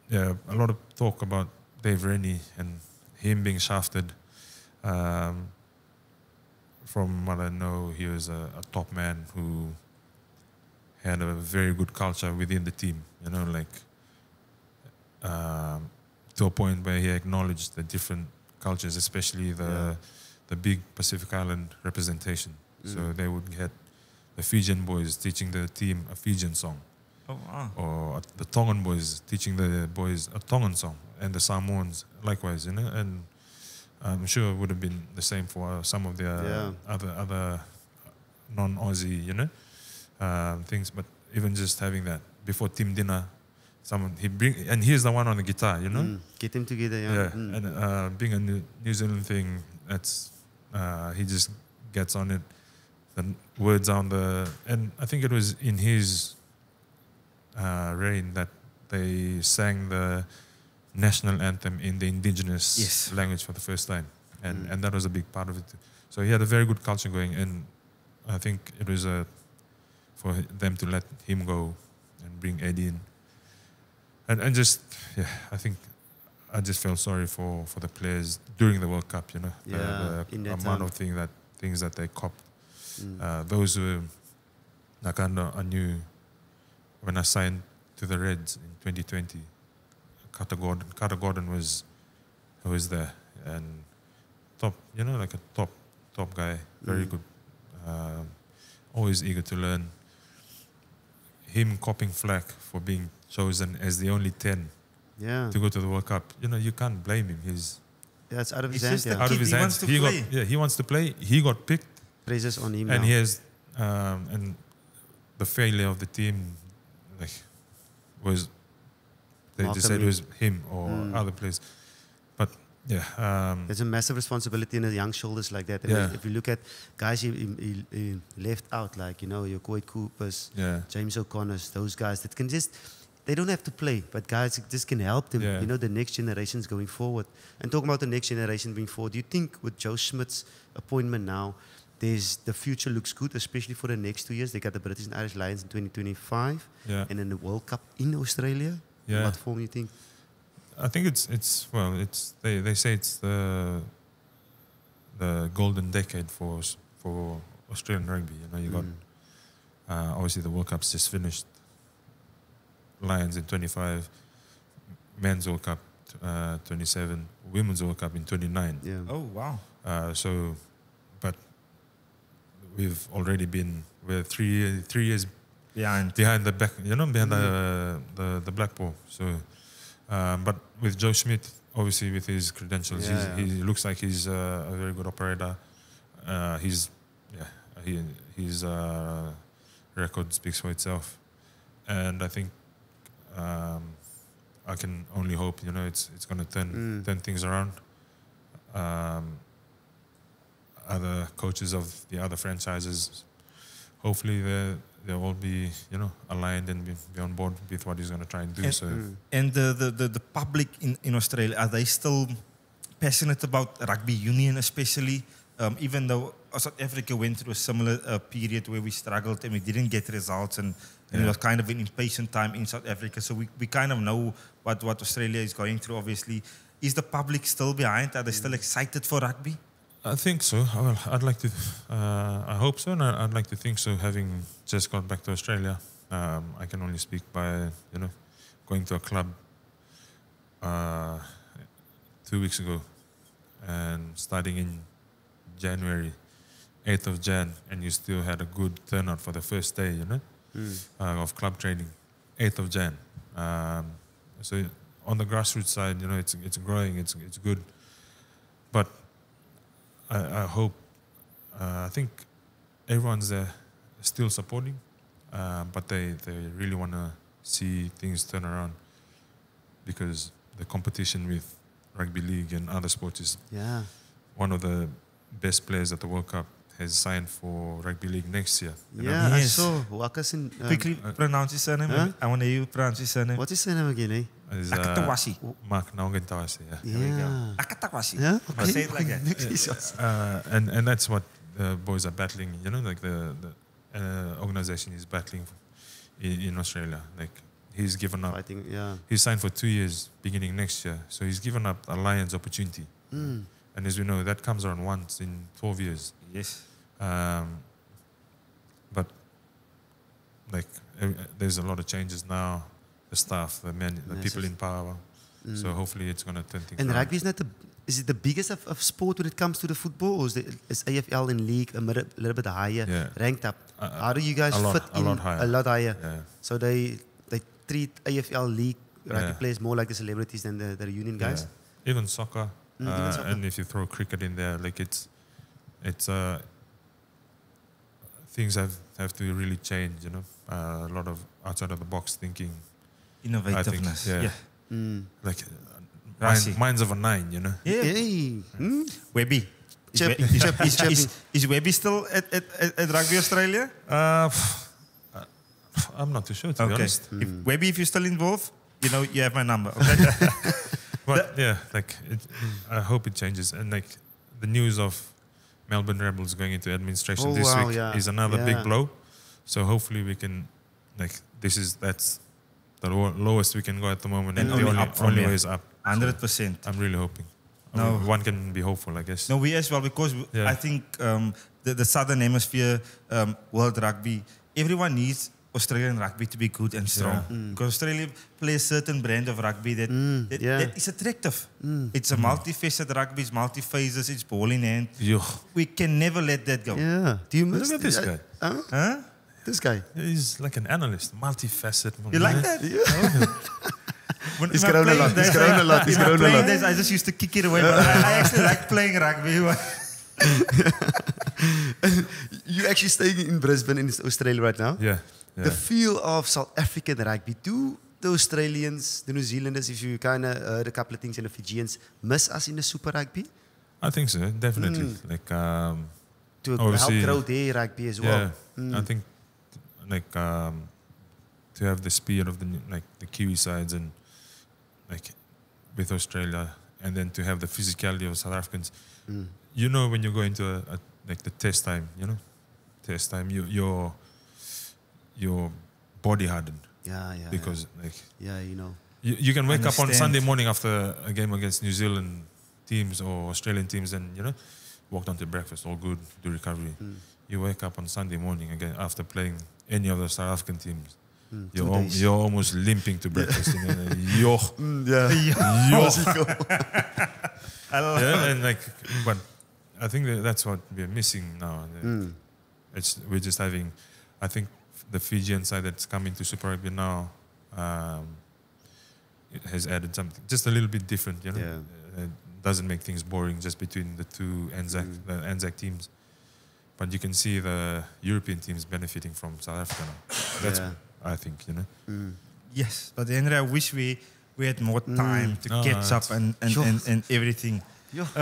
Yeah, a lot of talk about Dave Rennie and him being shafted. From what I know, he was a top man who had a very good culture within the team, you know, like to a point where he acknowledged the different cultures, especially the big Pacific Island representation. So they would get the Fijian boys teaching the team a Fijian song. Oh, wow. Or the Tongan boys teaching the boys a Tongan song, and the Samoans likewise, you know. And I'm sure it would have been the same for some of the other non-Aussie, you know, things. But even just having that before team dinner, someone and he's the one on the guitar, you know. Get them together, and being a New Zealand thing, that's he just gets on it, the words on the, and I think it was in his. Reign that they sang the national anthem in the indigenous language for the first time, and that was a big part of it. So he had a very good culture going, and I think it was for them to let him go and bring Eddie in, and just I think I just felt sorry for the players during the World Cup, you know, the amount of things that they copped. Those who like I knew. When I signed to the Reds in 2020, Carter Gordon was there, and top, you know, like a top guy, very good, always eager to learn. Him copping flak for being chosen as the only 10 to go to the World Cup, you know, you can't blame him. He's it's out of his hands. Out of his hands. He got he wants to play. He got picked. Praises on him. And now. He has and the failure of the team. Like, they just said it was him or other players, but Yeah, there's a massive responsibility in the young shoulders like that. And yeah. If you look at guys he left out, like, you know, your Coy Coopers, yeah. James O'Connors, those guys that can just, they don't have to play, but guys just can help them, yeah. you know, the next generations going forward. And talking about the next generation being forward, do you think with Joe Schmidt's appointment now, the future looks good, especially for the next 2 years? They got the British and Irish Lions in 2025 yeah. and then the World Cup in Australia. Yeah. In what form do you think? I think they say it's the golden decade for Australian rugby. You know, you got obviously the World Cup's just finished. Lions in 25, men's World Cup 27, women's World Cup in 29. Yeah. Oh wow. But we've already been three years behind the back. You know, behind the black ball. So. But with Joe Schmidt, obviously with his credentials, yeah. He looks like he's a very good operator. His record speaks for itself, and I think I can only hope, you know, it's going to turn things around. Other coaches of the other franchises, hopefully they'll all be, you know, aligned and be on board with what he's going to try and do. And the public in Australia, are they still passionate about rugby union especially? Even though South Africa went through a similar period where we struggled and we didn't get results and it was kind of an impatient time in South Africa. So we kind of know what Australia is going through, obviously. Is the public still behind? Are they still excited for rugby? I think so. I'd like to. I hope so, and I'd like to think so. Having just got back to Australia, I can only speak by, you know, going to a club 2 weeks ago and starting in January, 8th of Jan, and you still had a good turnout for the first day, you know, of club training, 8th of Jan. So on the grassroots side, you know, it's growing. It's good, but. I hope, I think everyone's still supporting, but they really want to see things turn around because the competition with rugby league and other sports is one of the best players at the World Cup has signed for rugby league next year. Yeah, I saw. Quickly pronounce his surname. Huh? I want to hear you pronounce his surname. What's his surname again, eh? Is Akatawasi. Mark Naongentawasi, yeah. Yeah. Akatawasi. Yeah? Okay. I say it like that. And that's what the boys are battling, you know, like the organisation is battling in Australia. Like, he's given up. He's signed for 2 years beginning next year. So he's given up a Lions opportunity. And as we know, that comes around once in 12 years. Yes. But, like, there's a lot of changes now. The staff, the people in power. So hopefully it's going to turn things around. And rugby is it the biggest of sport when it comes to the football? Or is AFL in league a little bit higher, ranked up? How do you guys fit in? A lot higher. Yeah. So they treat AFL league rugby players more like the celebrities than the union guys? Yeah. Even soccer. And if you throw cricket in there, like it's things have to really change, you know, a lot of outside of the box thinking, innovativeness, like minds of a nine, you know, Webby. Is Webby still at Rugby Australia? I'm not too sure, to be honest. Webby, if you're still involved, you know, you have my number. Okay? But yeah, like I hope it changes. And like the news of Melbourne Rebels going into administration this week is another big blow. So hopefully we can, like, that's the lowest we can go at the moment, and the only way is up. 100%. So I'm really hoping. I mean, one can be hopeful, I guess. No, we as well, because I think the Southern Hemisphere World Rugby, everyone needs Australian rugby to be good and strong. Because Australia plays a certain brand of rugby that is attractive. It's a multifaceted rugby, it's multi-phases, it's ball in hand. We can never let that go. Yeah. Do you miss this guy? Huh? This guy? He's like an analyst, multifaceted. You like that? Yeah. He's grown a lot. I just used to kick it away, but I actually like playing rugby. You're actually staying in Brisbane in Australia right now? Yeah. The feel of South African rugby. Do the Australians, the New Zealanders, if you kind of heard a couple of things, and the Fijians miss us in the Super Rugby? I think so, definitely. Like, to help grow their rugby as well. Yeah, I think like to have the spirit of the Kiwi sides and like with Australia, and then to have the physicality of South Africans. You know, when you go into a like the test time, you know, your body hardened. Yeah, yeah. Because like you know, you can wake up on Sunday morning after a game against New Zealand teams or Australian teams, and you know, walk down to breakfast, all good, do recovery. You wake up on Sunday morning again after playing any of the South African teams. You're almost limping to breakfast. You know, and like, but I think that's what we're missing now. We're just having, I think, the Fijian side that's coming to Super Rugby now, it has added something, just a little bit different. You know, it doesn't make things boring just between the two Anzac teams. But you can see the European teams benefiting from South Africa now. That's I think, you know. Yes, but Henry, I wish we had more time to catch up and everything. It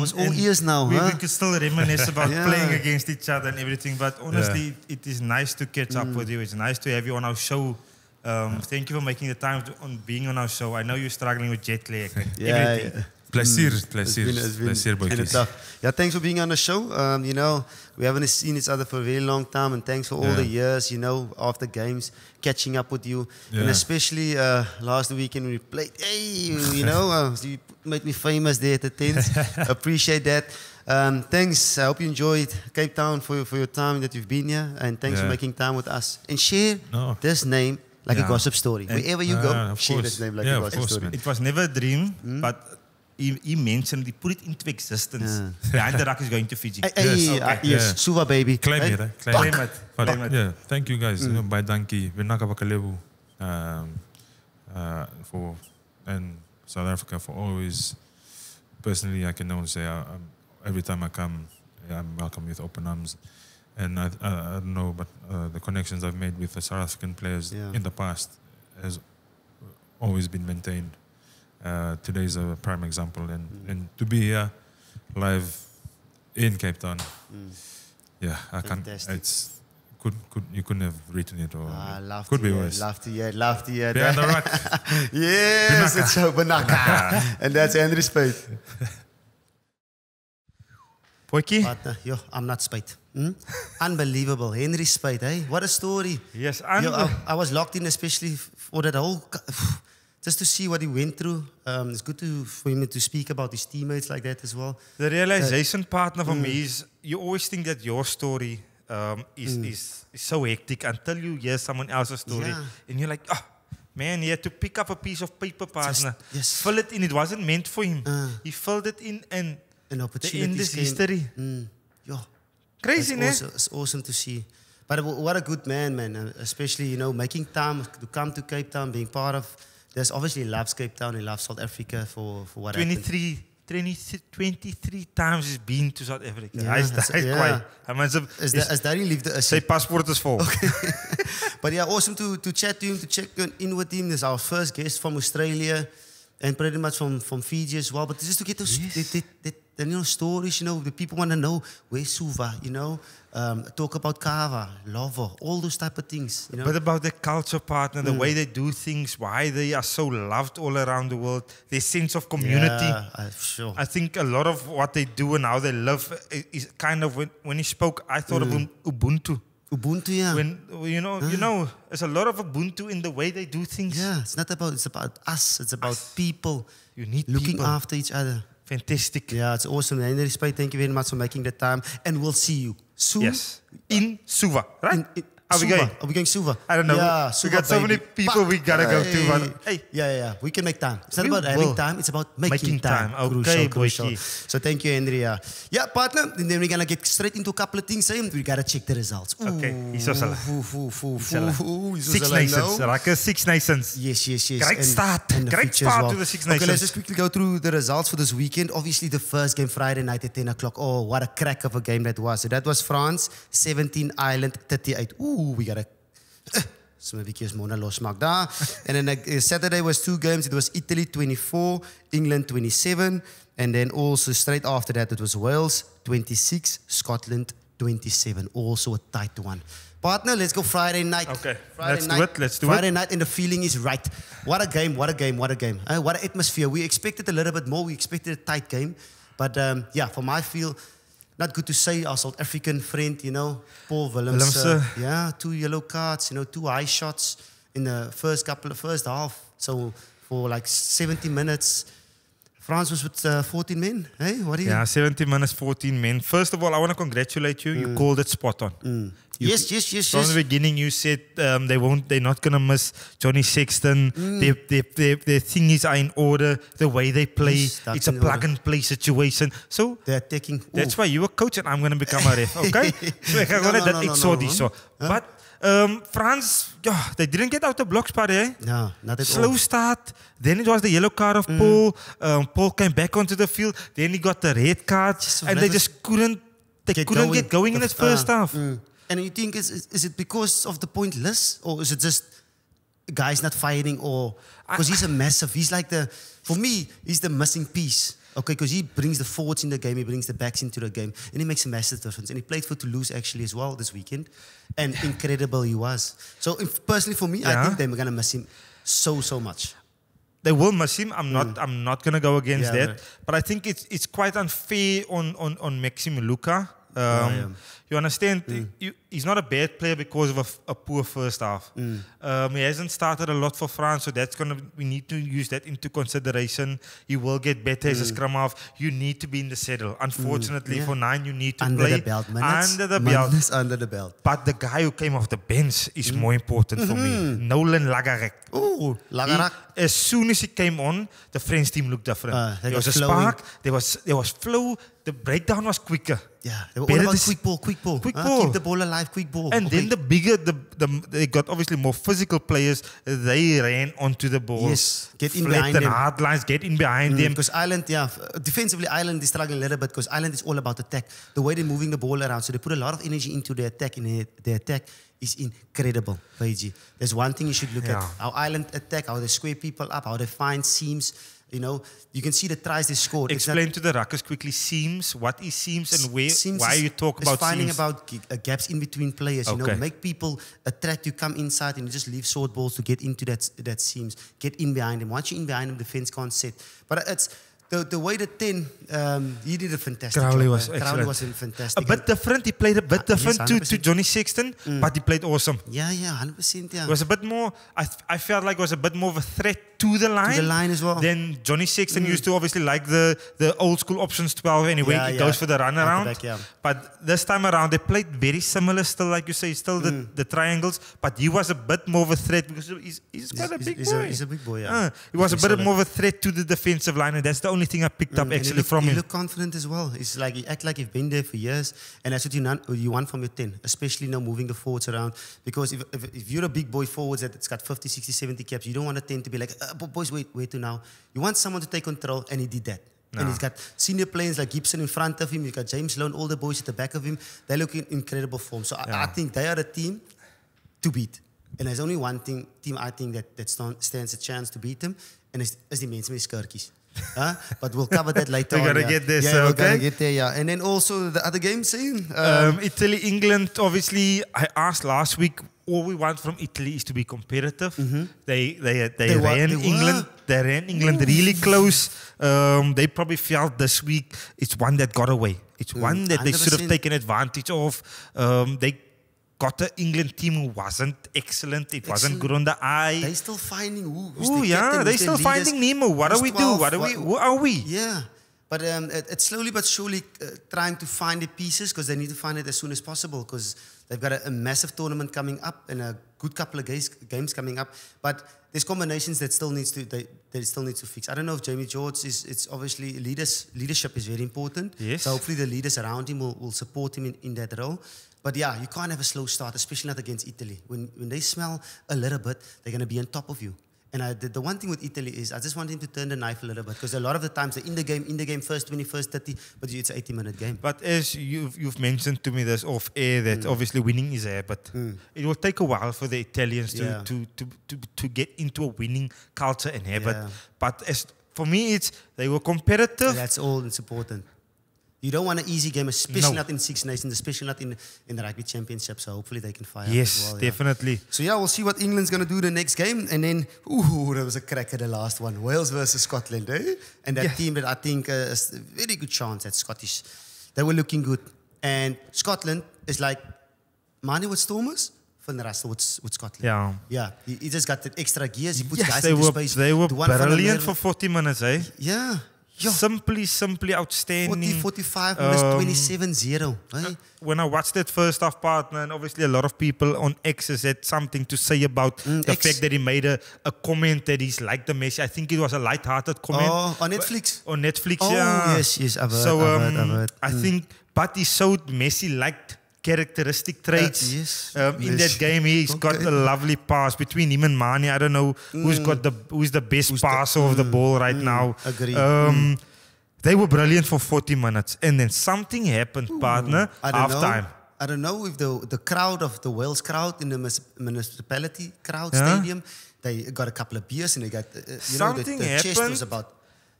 was all ears now, huh? We could still reminisce about playing against each other and everything, but honestly, it is nice to catch up with you. It's nice to have you on our show. Thank you for making the time on being on our show. I know you're struggling with jet lag and everything. Yeah. Pleasure. Yeah, thanks for being on the show. You know, we haven't seen each other for a very long time, and thanks for all the years, you know, after games, catching up with you. And especially last weekend when we played, you know, you made me famous there at the tents. Appreciate that. Thanks. I hope you enjoyed Cape Town for your time that you've been here, and thanks for making time with us. And share this name like a gossip story. Wherever you go, share this name like a gossip story. Man. It was never a dream, but... He mentioned, he put it into existence. Behind the Ruck is going to Fiji. Yes, Suva baby. Claim it, claim it. Yeah, thank you guys. By Danki, Vinaka Bakalebu, and South Africa for always. Personally, I can only say every time I come, I'm welcome with open arms. And I don't know, but the connections I've made with the South African players in the past has always been maintained. Today's a prime example, and to be here live in Cape Town, I can't. It's you couldn't have written it, or could be worse. Love to hear, love to hear. Behind the Ruck. Yes, Benaka. It's so Benaka, and that's Henry Speight. Poiki? I'm not Speight. Unbelievable. Henry Speight, eh? What a story. Yes, I was locked in, especially for that whole. Just to see what he went through, it's good for him to speak about his teammates like that as well. The realization partner for me is you always think that your story is so hectic until you hear someone else's story, and you're like, oh, man, he had to pick up a piece of paper, partner, fill it in. It wasn't meant for him. He filled it in, and an opportunity in this history. Crazy, man. It's awesome to see. But what a good man, especially, you know, making time to come to Cape Town, being part of. There's obviously loves Cape Town and loves South Africa for what 23 times he's been to South Africa. Yeah, is that he lived? Sy passport is vol. Okay. But yeah, awesome to chat to him, to check in with him. This is our first guest from Australia, and pretty much from Fiji as well. But just to get those the you know, stories, you know, the people want to know where Suva, you know, talk about Kava, Lava, all those type of things. You know? But about the culture, partner, the way they do things, why they are so loved all around the world, their sense of community. Yeah, sure. I think a lot of what they do and how they live is kind of, when he spoke, I thought of Ubuntu. Ubuntu, yeah. When you know, there's a lot of Ubuntu in the way they do things. Yeah, it's about us. It's about people. You need looking after each other. Fantastic. Yeah, it's awesome. Henry Speight, thank you very much for making the time, and we'll see you soon. Yes, in Suva, right? Are we going Suva? I don't know. Yeah, Suva, we got so many people we gotta go to. But hey, we can make time. It's not about having time; it's about making time. Okay, crucial. So thank you, Henry. Yeah, partner. And then we're gonna get straight into a couple of things. We gotta check the results. Okay. Six Nations. Like a Six Nations. Yes. Great start to the Six Nations. Okay, let's just quickly go through the results for this weekend. Obviously, the first game Friday night at 10 o'clock. Oh, what a crack of a game that was! So that was France 17, Ireland 38. Ooh, we got a Somevikie's Morne Los Magda. And then Saturday was two games. It was Italy 24, England 27. And then also straight after that, it was Wales 26, Scotland 27. Also a tight one. Partner, let's go Friday night. Okay, let's do it. Friday night, and the feeling is right. What a game, what a game, what a game. What an atmosphere. We expected a little bit more. We expected a tight game. But yeah, for my feel, not good to say, our South African friend, you know, Paul Willemse. Yeah, 2 yellow cards, you know, 2 high shots in the first half. So for like 70 minutes, France was with 14 men, hey? What do you? Yeah, 70 minutes, 14 men. First of all, I want to congratulate you. You called it spot on. Yes, yes, yes. From the beginning, you said they're not going to miss Johnny Sexton. Their things are in order. The way they play, it's a plug-and-play situation. So they're taking. That's why you were coach and I'm going to become a ref. Okay, no. But France, oh, they didn't get out the blocks, but eh? No, not at all. Slow start. Then it was the yellow card of Paul. Paul came back onto the field. Then he got the red card, and they just couldn't. They couldn't get going in the first half. And you think is it because of the pointless, or is it just guys not fighting, or because he's a massive? He's like the, for me, he's the missing piece. Okay, because he brings the forwards in the game, he brings the backs into the game, and he makes a massive difference. And he played for Toulouse actually as well this weekend, and incredible he was. So if, personally for me, I think they're going to miss him so much. They will miss him. I'm not going to go against that. Right. But I think it's quite unfair on Maxime Luka. You understand? He's not a bad player because of a poor first half. He hasn't started a lot for France, so that's gonna. We need to use that into consideration. He will get better as a scrum half. You need to be in the saddle. Unfortunately, for 9, you need to play under the belt. But the guy who came off the bench is more important for me. Nolan Lagarek. Oh, Lagarek! As soon as he came on, the French team looked different. There was a spark. There was flow. The breakdown was quicker. Yeah, they were all about quick ball. Keep the ball alive, quick ball. And then the bigger, they got obviously more physical players. They ran onto the ball. Yes, get in behind them. Flat and hard lines, get in behind them. Because Ireland, yeah, defensively Ireland is struggling a little bit because Ireland is all about attack. The way they're moving the ball around, so they put a lot of energy into their attack, and their attack is incredible, Fiji. There's one thing you should look at. How Ireland attack, how they square people up, how they find seams. You know, you can see the tries they scored. Explain to the ruckers quickly seams. What is seams and where? Seams why you talk about finding seams? about gaps in between players. You know, make people attract you, come inside, and you just leave short balls to get into that seams. Get in behind them. Once you're in behind them, the fence can't sit. But it's the way the 10. He did a fantastic. Crowley was fantastic. A bit different. He played a bit different to Johnny Sexton, but he played awesome. Yeah, yeah, 100%. Yeah, it was a bit more. I felt like it was a bit more of a threat. To the line as well. Then Johnny Sexton used to obviously like the old school options 12 anyway. He goes for the run around. But this time around, they played very similar still, like you say, still the triangles. But he was a bit more of a threat because he's quite a big boy. He's a big boy, yeah. He was a bit more of a threat to the defensive line, and that's the only thing I picked up actually from him. He looked confident as well. It's like he acts like he's been there for years, and that's what you want from your 10, especially now moving the forwards around. Because if you're a big boy forwards that's got 50, 60, 70 caps, you don't want a 10 to be like, but boys, wait to now. You want someone to take control, and he did that. No. And he's got senior players like Gibson in front of him. He's got James Lone, all the boys at the back of him. They look in incredible form. So I think they are a team to beat. And there's only one team I think that stands a chance to beat them, and it's the men's Skurkies. But we'll cover that later on. We're going to get there. And then also the other games, Italy, England, obviously, I asked last week, all we want from Italy is to be competitive. They ran England really close. They probably felt this week it's one that got away. It's one that they should have taken advantage of. They got an England team who wasn't excellent. It wasn't good on the eye. They're still finding who's their captain, they're still finding Nemo. Who are we? Yeah. But it's slowly but surely trying to find the pieces, because they need to find it as soon as possible, because they've got a massive tournament coming up and a good couple of games coming up. But there's combinations that still needs to fix. I don't know if Jamie George is. It's obviously leadership is very important. Yes. So hopefully the leaders around him will support him in that role. But yeah, you can't have a slow start, especially not against Italy. When they smell a little bit, they're going to be on top of you. And the one thing with Italy is I just want him to turn the knife a little bit, because a lot of the times they're in the game, first 20, first 30, but it's an 80-minute game. But as you've mentioned to me this off air, that obviously winning is there, but it will take a while for the Italians to get into a winning culture and habit. Yeah. But as for me, it's they were competitive. That's all that's important. You don't want an easy game, especially not in Six Nations, especially not in the Rugby Championship. So hopefully they can fire up as well. Yes, definitely. Yeah. So yeah, we'll see what England's going to do the next game. And then, ooh, there was a cracker the last one. Wales versus Scotland, eh? And that team that I think is a very good chance at Scottish. They were looking good. And Scotland is like, Mane with Stormers, Van Russell with Scotland. Yeah. Yeah, he just got the extra gears. He puts guys into space. They were brilliant for 40 minutes, eh? Yeah. Yo. Simply outstanding. 45 minus 27-0. Right? When I watched that first half partner, and obviously a lot of people on X had something to say about the fact that he made a comment that he's like the Messi. I think it was a light-hearted comment. Oh, on Netflix? On Netflix, yes, I've heard, so, I've heard. I think, but he showed Messi liked characteristic traits. In that game, he's got a lovely pass between him and Mane. I don't know who's the best passer of the ball right now. Agree. They were brilliant for 40 minutes, and then something happened, partner. Halftime. I don't know if the crowd of the Wales crowd in the municipality crowd stadium, they got a couple of beers and they got you know, the chest was about.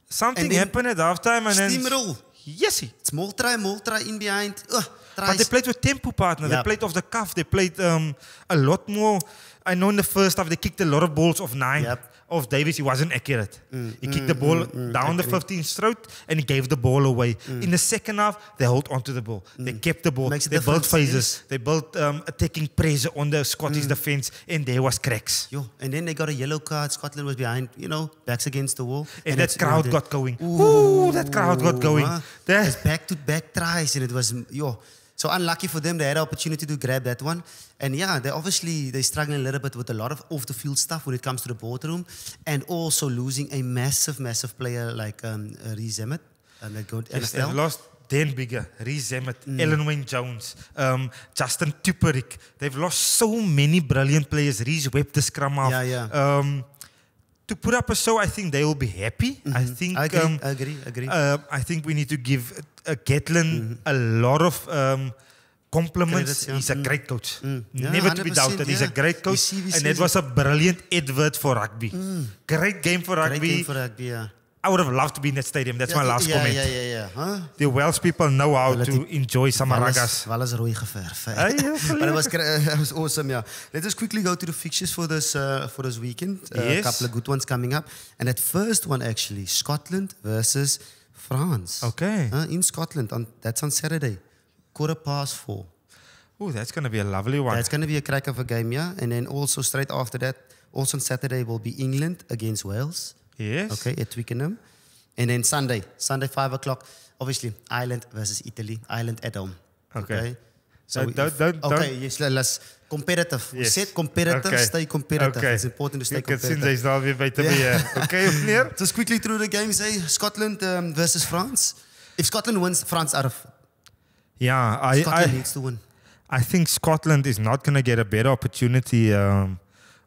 Something happened at halftime, and then steamroll. Yes, it's Moltrai in behind. But they played with tempo, partner. They played off the cuff. They played a lot more. I know in the first half, they kicked a lot of balls off 9. Off Davies, he wasn't accurate. He kicked the ball down the 15th throat and he gave the ball away. In the second half, they held onto the ball. They kept the ball. They built phases. They built attacking pressure on the Scottish defence, and there was cracks. Yo. And then they got a yellow card. Scotland was behind, you know, backs against the wall. And that crowd got going. Ooh, that crowd got going. There's back-to-back tries, and it was, yo. So unlucky for them, they had an opportunity to grab that one. And yeah, they're struggling a little bit with a lot of off-the-field stuff when it comes to the boardroom, and also losing a massive, massive player like Rhys Emmett. And lost Dan Biggar, Rhys Emmett, Ellen Wayne-Jones, Justin Tuperik. They've lost so many brilliant players. Rhys Webb, the scrum half. To put up a show, I think they will be happy. I agree. I think we need to give Gatlin a lot of compliments. Credits, he's a great coach. Never to be doubted. He's a great coach. And it was a brilliant advert for rugby. Great game for rugby. I would have loved to be in that stadium. That's my last comment. Huh? The Welsh people know how to enjoy Samaragas. But it was awesome, yeah. Let us quickly go to the fixtures for this weekend. A couple of good ones coming up. And that first one, actually, Scotland versus France. Okay. In Scotland. That's on Saturday. 4:15. Oh, that's going to be a lovely one. That's going to be a crack of a game, yeah. And then also straight after that, also on Saturday, will be England against Wales. Yes. Okay, at Twickenham. And then Sunday, 5 o'clock, obviously, Ireland versus Italy. Ireland at home. Okay. So let's... Competitive. Yes. We said competitive, stay competitive. Okay. It's important to stay competitive. You can see better okay, meneer? Just quickly through the games, eh? Scotland versus France. If Scotland wins, France out of... Yeah, Scotland needs to win. I think Scotland is not going to get a better opportunity...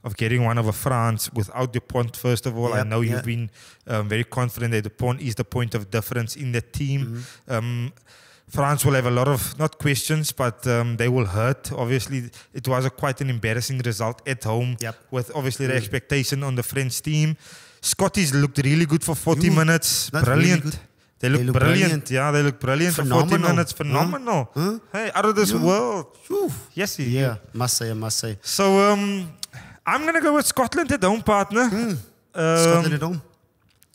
of getting one over France without Dupont, first of all. I know you've been very confident that Dupont is the point of difference in the team. France will have a lot of, not questions, but they will hurt. Obviously, it was quite an embarrassing result at home with obviously the expectation on the French team. Scotties looked really good for 40 minutes. Brilliant. Really they look brilliant. Yeah, they look brilliant for 40 minutes. Phenomenal. Hey, out of this world. Yes, must say. So, I'm going to go with Scotland at home, partner. Scotland at home.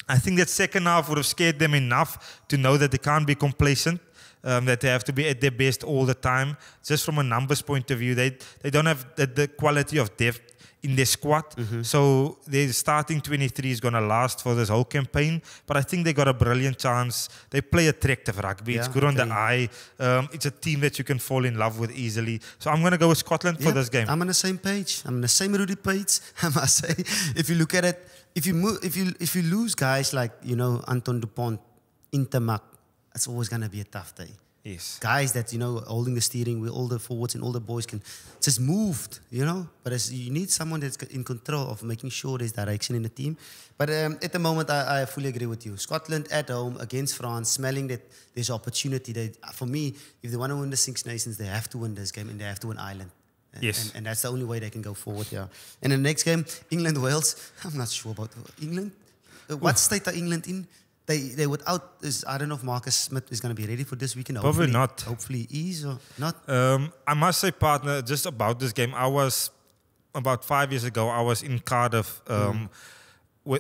I think that second half would have scared them enough to know that they can't be complacent, that they have to be at their best all the time. Just from a numbers point of view, they don't have the quality of depth in their squad. So their starting 23 is going to last for this whole campaign. But I think they got a brilliant chance. They play attractive rugby. It's good on the eye. It's a team that you can fall in love with easily. So I'm going to go with Scotland for this game. I'm on the same page. I'm on the same Rudy Pates. I must say, if you look at it, if you lose guys like, you know, Anton Dupont, Intermac, it's always going to be a tough day. Yes. Guys that, you know, holding the steering wheel, all the forwards and all the boys can just move, you know. But you need someone that's in control of making sure there's direction in the team. But at the moment, I fully agree with you. Scotland at home against France, smelling that there's opportunity. For me, if they want to win the Six Nations, they have to win this game and they have to win Ireland. Yes. And that's the only way they can go forward, yeah. And the next game, England-Wales, I'm not sure about England. What state are England in? They without this, I don't know if Marcus Smith is going to be ready for this weekend. Probably not. Hopefully he is or not. I must say, partner, just about this game, I was, about 5 years ago, I was in Cardiff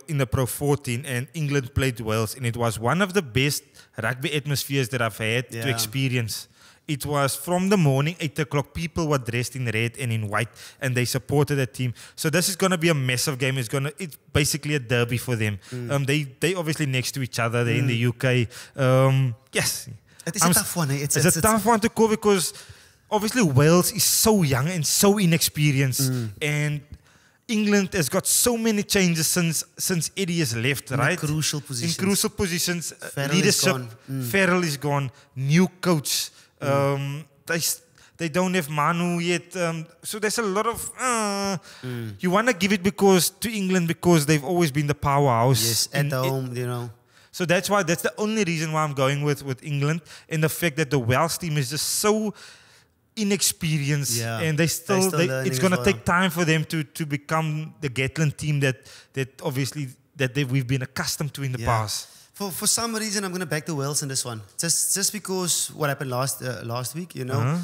in the Pro 14 and England played Wales and it was one of the best rugby atmospheres that I've had to experience. It was from the morning, 8 o'clock, people were dressed in red and in white and they supported the team. So this is going to be a massive game. It's basically a derby for them. They obviously next to each other. They're in the UK. Yes. It is a tough one. It's a tough one to call because obviously Wales is so young and so inexperienced. And England has got so many changes since Eddie has left, right? Crucial positions. In crucial positions. Leadership. Farrell is gone. New coach. They don't have Manu yet, so there's a lot of you want to give it to England because they've always been the powerhouse. Yes, at home, you know. So that's the only reason why I'm going with England, and the fact that the Welsh team is just so inexperienced, and they're still it's going to take time for them to become the Gatland team that we've been accustomed to in the past. For some reason, I'm going to back the Wales in this one. Just because what happened last week, you know.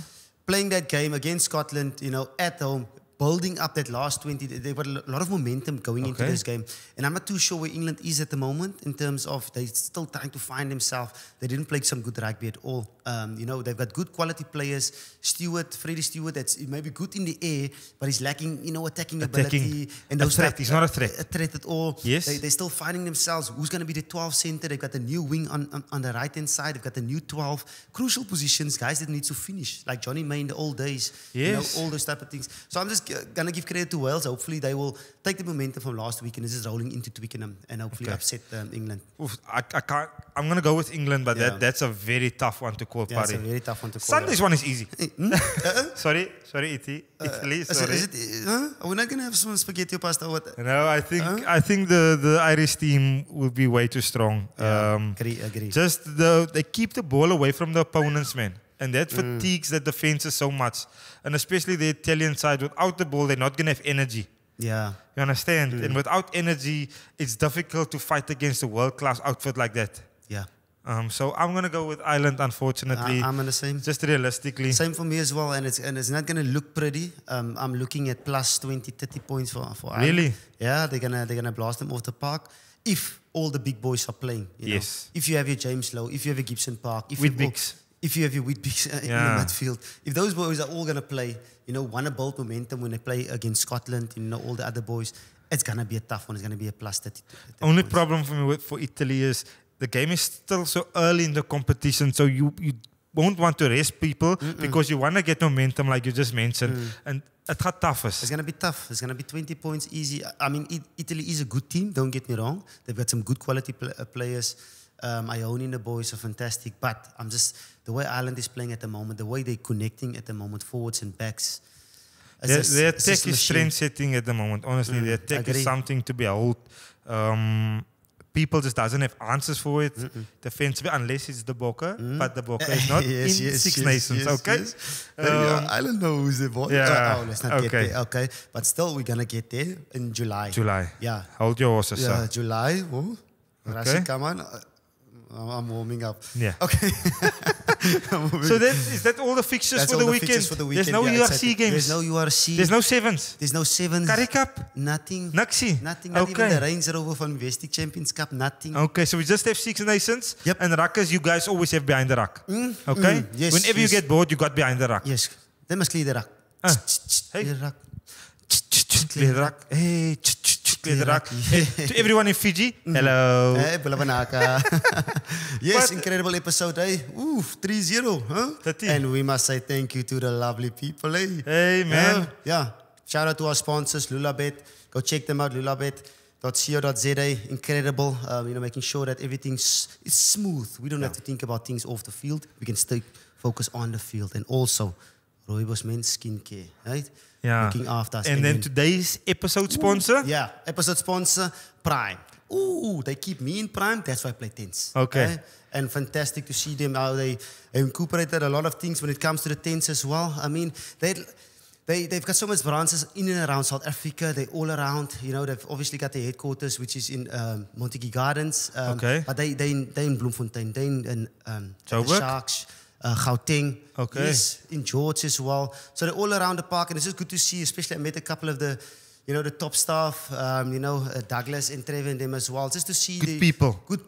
Playing that game against Scotland, you know, at home, building up that last 20. They were a lot of momentum going into this game. And I'm not too sure where England is at the moment in terms of they're still trying to find themselves. They didn't play some good rugby at all. You know, they've got good quality players. Freddie Stewart, that's maybe good in the air, but he's lacking, you know, attacking ability. And those he's not a threat. A threat at all. Yes. They're still finding themselves. Who's going to be the 12th centre? They've got the new wing on the right-hand side. They've got the new 12. Crucial positions, guys that need to finish, like Johnny May in the old days. Yes. You know, all those type of things. So I'm just going to give credit to Wales. Hopefully they will take the momentum from last week and this is rolling into Twickenham and hopefully upset England. Oof, I can't. I'm going to go with England, but that's a very tough one to call, It's a very tough one to call. Sunday's one is easy. Sorry, Iti. Italy, sorry. Are we not going to have some spaghetti or pasta? What? No, I think the Irish team will be way too strong. Agree. Just they keep the ball away from the opponents, man. And that fatigues the defenses so much. And especially the Italian side, without the ball, they're not going to have energy. Yeah. You understand? And without energy, it's difficult to fight against a world-class outfit like that. Yeah. So I'm going to go with Ireland, unfortunately. I'm in the same. Just realistically. Same for me as well, and it's not going to look pretty. I'm looking at plus 20, 30 points for Ireland. Really? Yeah, they're gonna blast them off the park if all the big boys are playing. You know? If you have your James Lowe, if you have your Gibson Park, if you have your Whitbicks in the midfield, if those boys are all going to play, you know, want to build momentum when they play against Scotland, you know, all the other boys, it's going to be a tough one. It's going to be a plus 30. Only points. Problem for me for Italy is the game is still so early in the competition, so you won't want to rest people because you want to get momentum, like you just mentioned. And it's tough. It's going to be tough. It's going to be 20 points easy. I mean, Italy is a good team, don't get me wrong. They've got some good quality players. Ione and the boys are fantastic, but I'm just, the way Ireland is playing at the moment, the way they're connecting at the moment, forwards and backs. Their attack is trend-setting at the moment, honestly. Their attack is something to behold. People just doesn't have answers for it defensively, unless it's the Bokke, but the Bokke is not in Six Nations. I don't know who's the Bokke. Yeah. Oh, let's not get there. Okay, but still, we're going to get there in July. Yeah. Hold your horses, sir. July. Oh. Okay. Rassie, come on. I'm warming up. Yeah. Okay. So is that all the fixtures for the weekend? There's no URC games. There's no URC. There's no sevens. There's no sevens. Curry Cup. Nothing. Naxi. Nothing. Not even the Ranger over from Westie Champions Cup. Nothing. Okay, so we just have Six Nations. Yep. And ruckers, you guys always have behind the ruck. Okay. Yes. Whenever you get bored, you got behind the ruck. Yes. They must clear the ruck. Clear the ruck. Clear the ruck. Hey. To everyone in Fiji, hello. Hey, Bola Conradi. Yes, incredible episode, eh? Oof, 3-0, huh? 30. And we must say thank you to the lovely people, eh? Hey, man. Shout out to our sponsors, Lulabet. Go check them out, Lulabet. .co.za, incredible, you know, making sure that everything's is smooth. We don't have to think about things off the field. We can stay focused on the field. And also, Rooibos Men's Skincare, right? Yeah. Looking after us. And then today's episode sponsor? Yeah, episode sponsor, Prime. Ooh, they keep me in Prime. That's why I play tents. Okay. And fantastic to see them, how they incorporated a lot of things when it comes to the tents as well. I mean, they've got so much branches in and around South Africa. They're all around. You know, they've obviously got their headquarters, which is in Montague Gardens. Okay. But they in Bloemfontein. They in the Sharks. Gauteng, yes, in George as well. So they're all around the park, and it's just good to see, especially I met a couple of the, you know, the top staff, you know, Douglas and Trevor and them as well, just to see good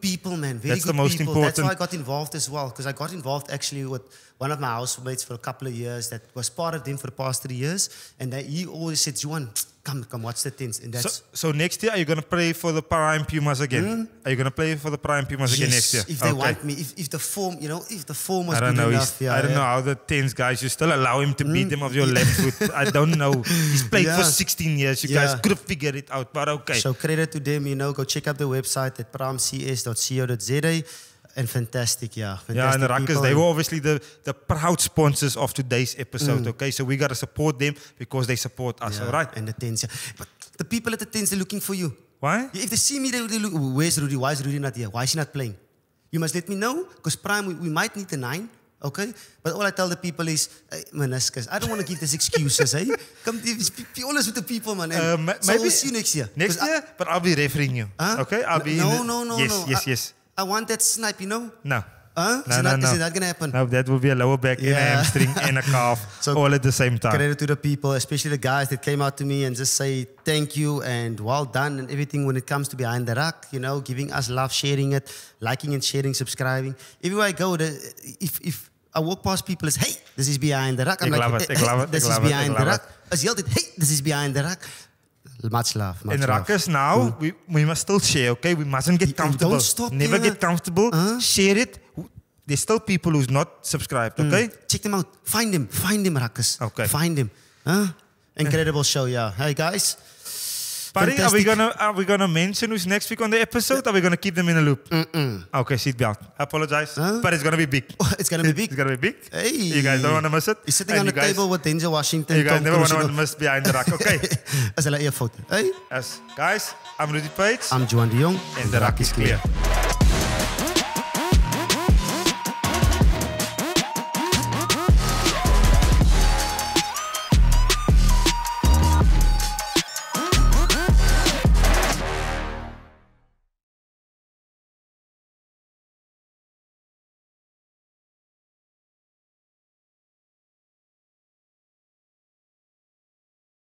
people, man. Very good people. That's the most important. That's why I got involved as well, because I got involved actually with one of my housemates for a couple of years that was part of them for the past 3 years, and he always said, Juwan, come watch the tents. And that's so next year, are you going to play for the Prime Pumas again? Are you going to play for the Prime Pumas again next year? If they want me, if the form, you know, if the form was good enough. Yeah, I don't know how the tents guys, you still allow him to beat him off your left foot. I don't know. He's played for 16 years. You guys could have figured it out, but okay. So credit to them, you know, go check out the website at primecs.co.za. And fantastic, yeah. Fantastic and the Ruckers, they were obviously the proud sponsors of today's episode, okay? So we got to support them because they support us, all right? And the tents, But the people at the tents, they're looking for you. Why? If they see me, they look, where's Rudy? Why is Rudy not here? Why is he not playing? You must let me know, because Prime, we might need a 9. Okay, but all I tell the people is, hey, meniscus. I don't want to give these excuses, eh? Come, be honest with the people, man. So we'll see you next year. Next year? But I'll be refereeing you, okay? No. I want that snipe, you know? No. Huh? Is it not going to happen? No, that will be a lower back and a hamstring and a calf all at the same time. Credit to the people, especially the guys that came out to me and just say thank you and well done and everything when it comes to Behind the Ruck, you know, giving us love, sharing it, liking and sharing, subscribing. Everywhere I go, if I walk past people, it's, hey, this is Behind the Ruck. I'm like, this is Behind the Ruck. I yelled it, hey, this is Behind the Ruck. Much love, much love. And Ruckers, now, we must still share, okay? We mustn't get comfortable. Don't stop. Never get comfortable. Share it. There's still people who's not subscribed, okay? Check them out. Find them, Ruckers. Okay. Find them. Incredible show, yeah. Hey, guys. Buddy, are we gonna mention who's next week on the episode? Are we gonna keep them in a loop? Okay, seatbelt. I apologize, but it's gonna be big. It's gonna be big. Hey. You guys don't wanna miss it. He's sitting on the table with Denzel Washington. You guys never wanna miss Behind the Ruck. Okay. As a photo. Hey. Guys, I'm Rudy Pates. I'm Juwan de Jong, and the Ruck is clear.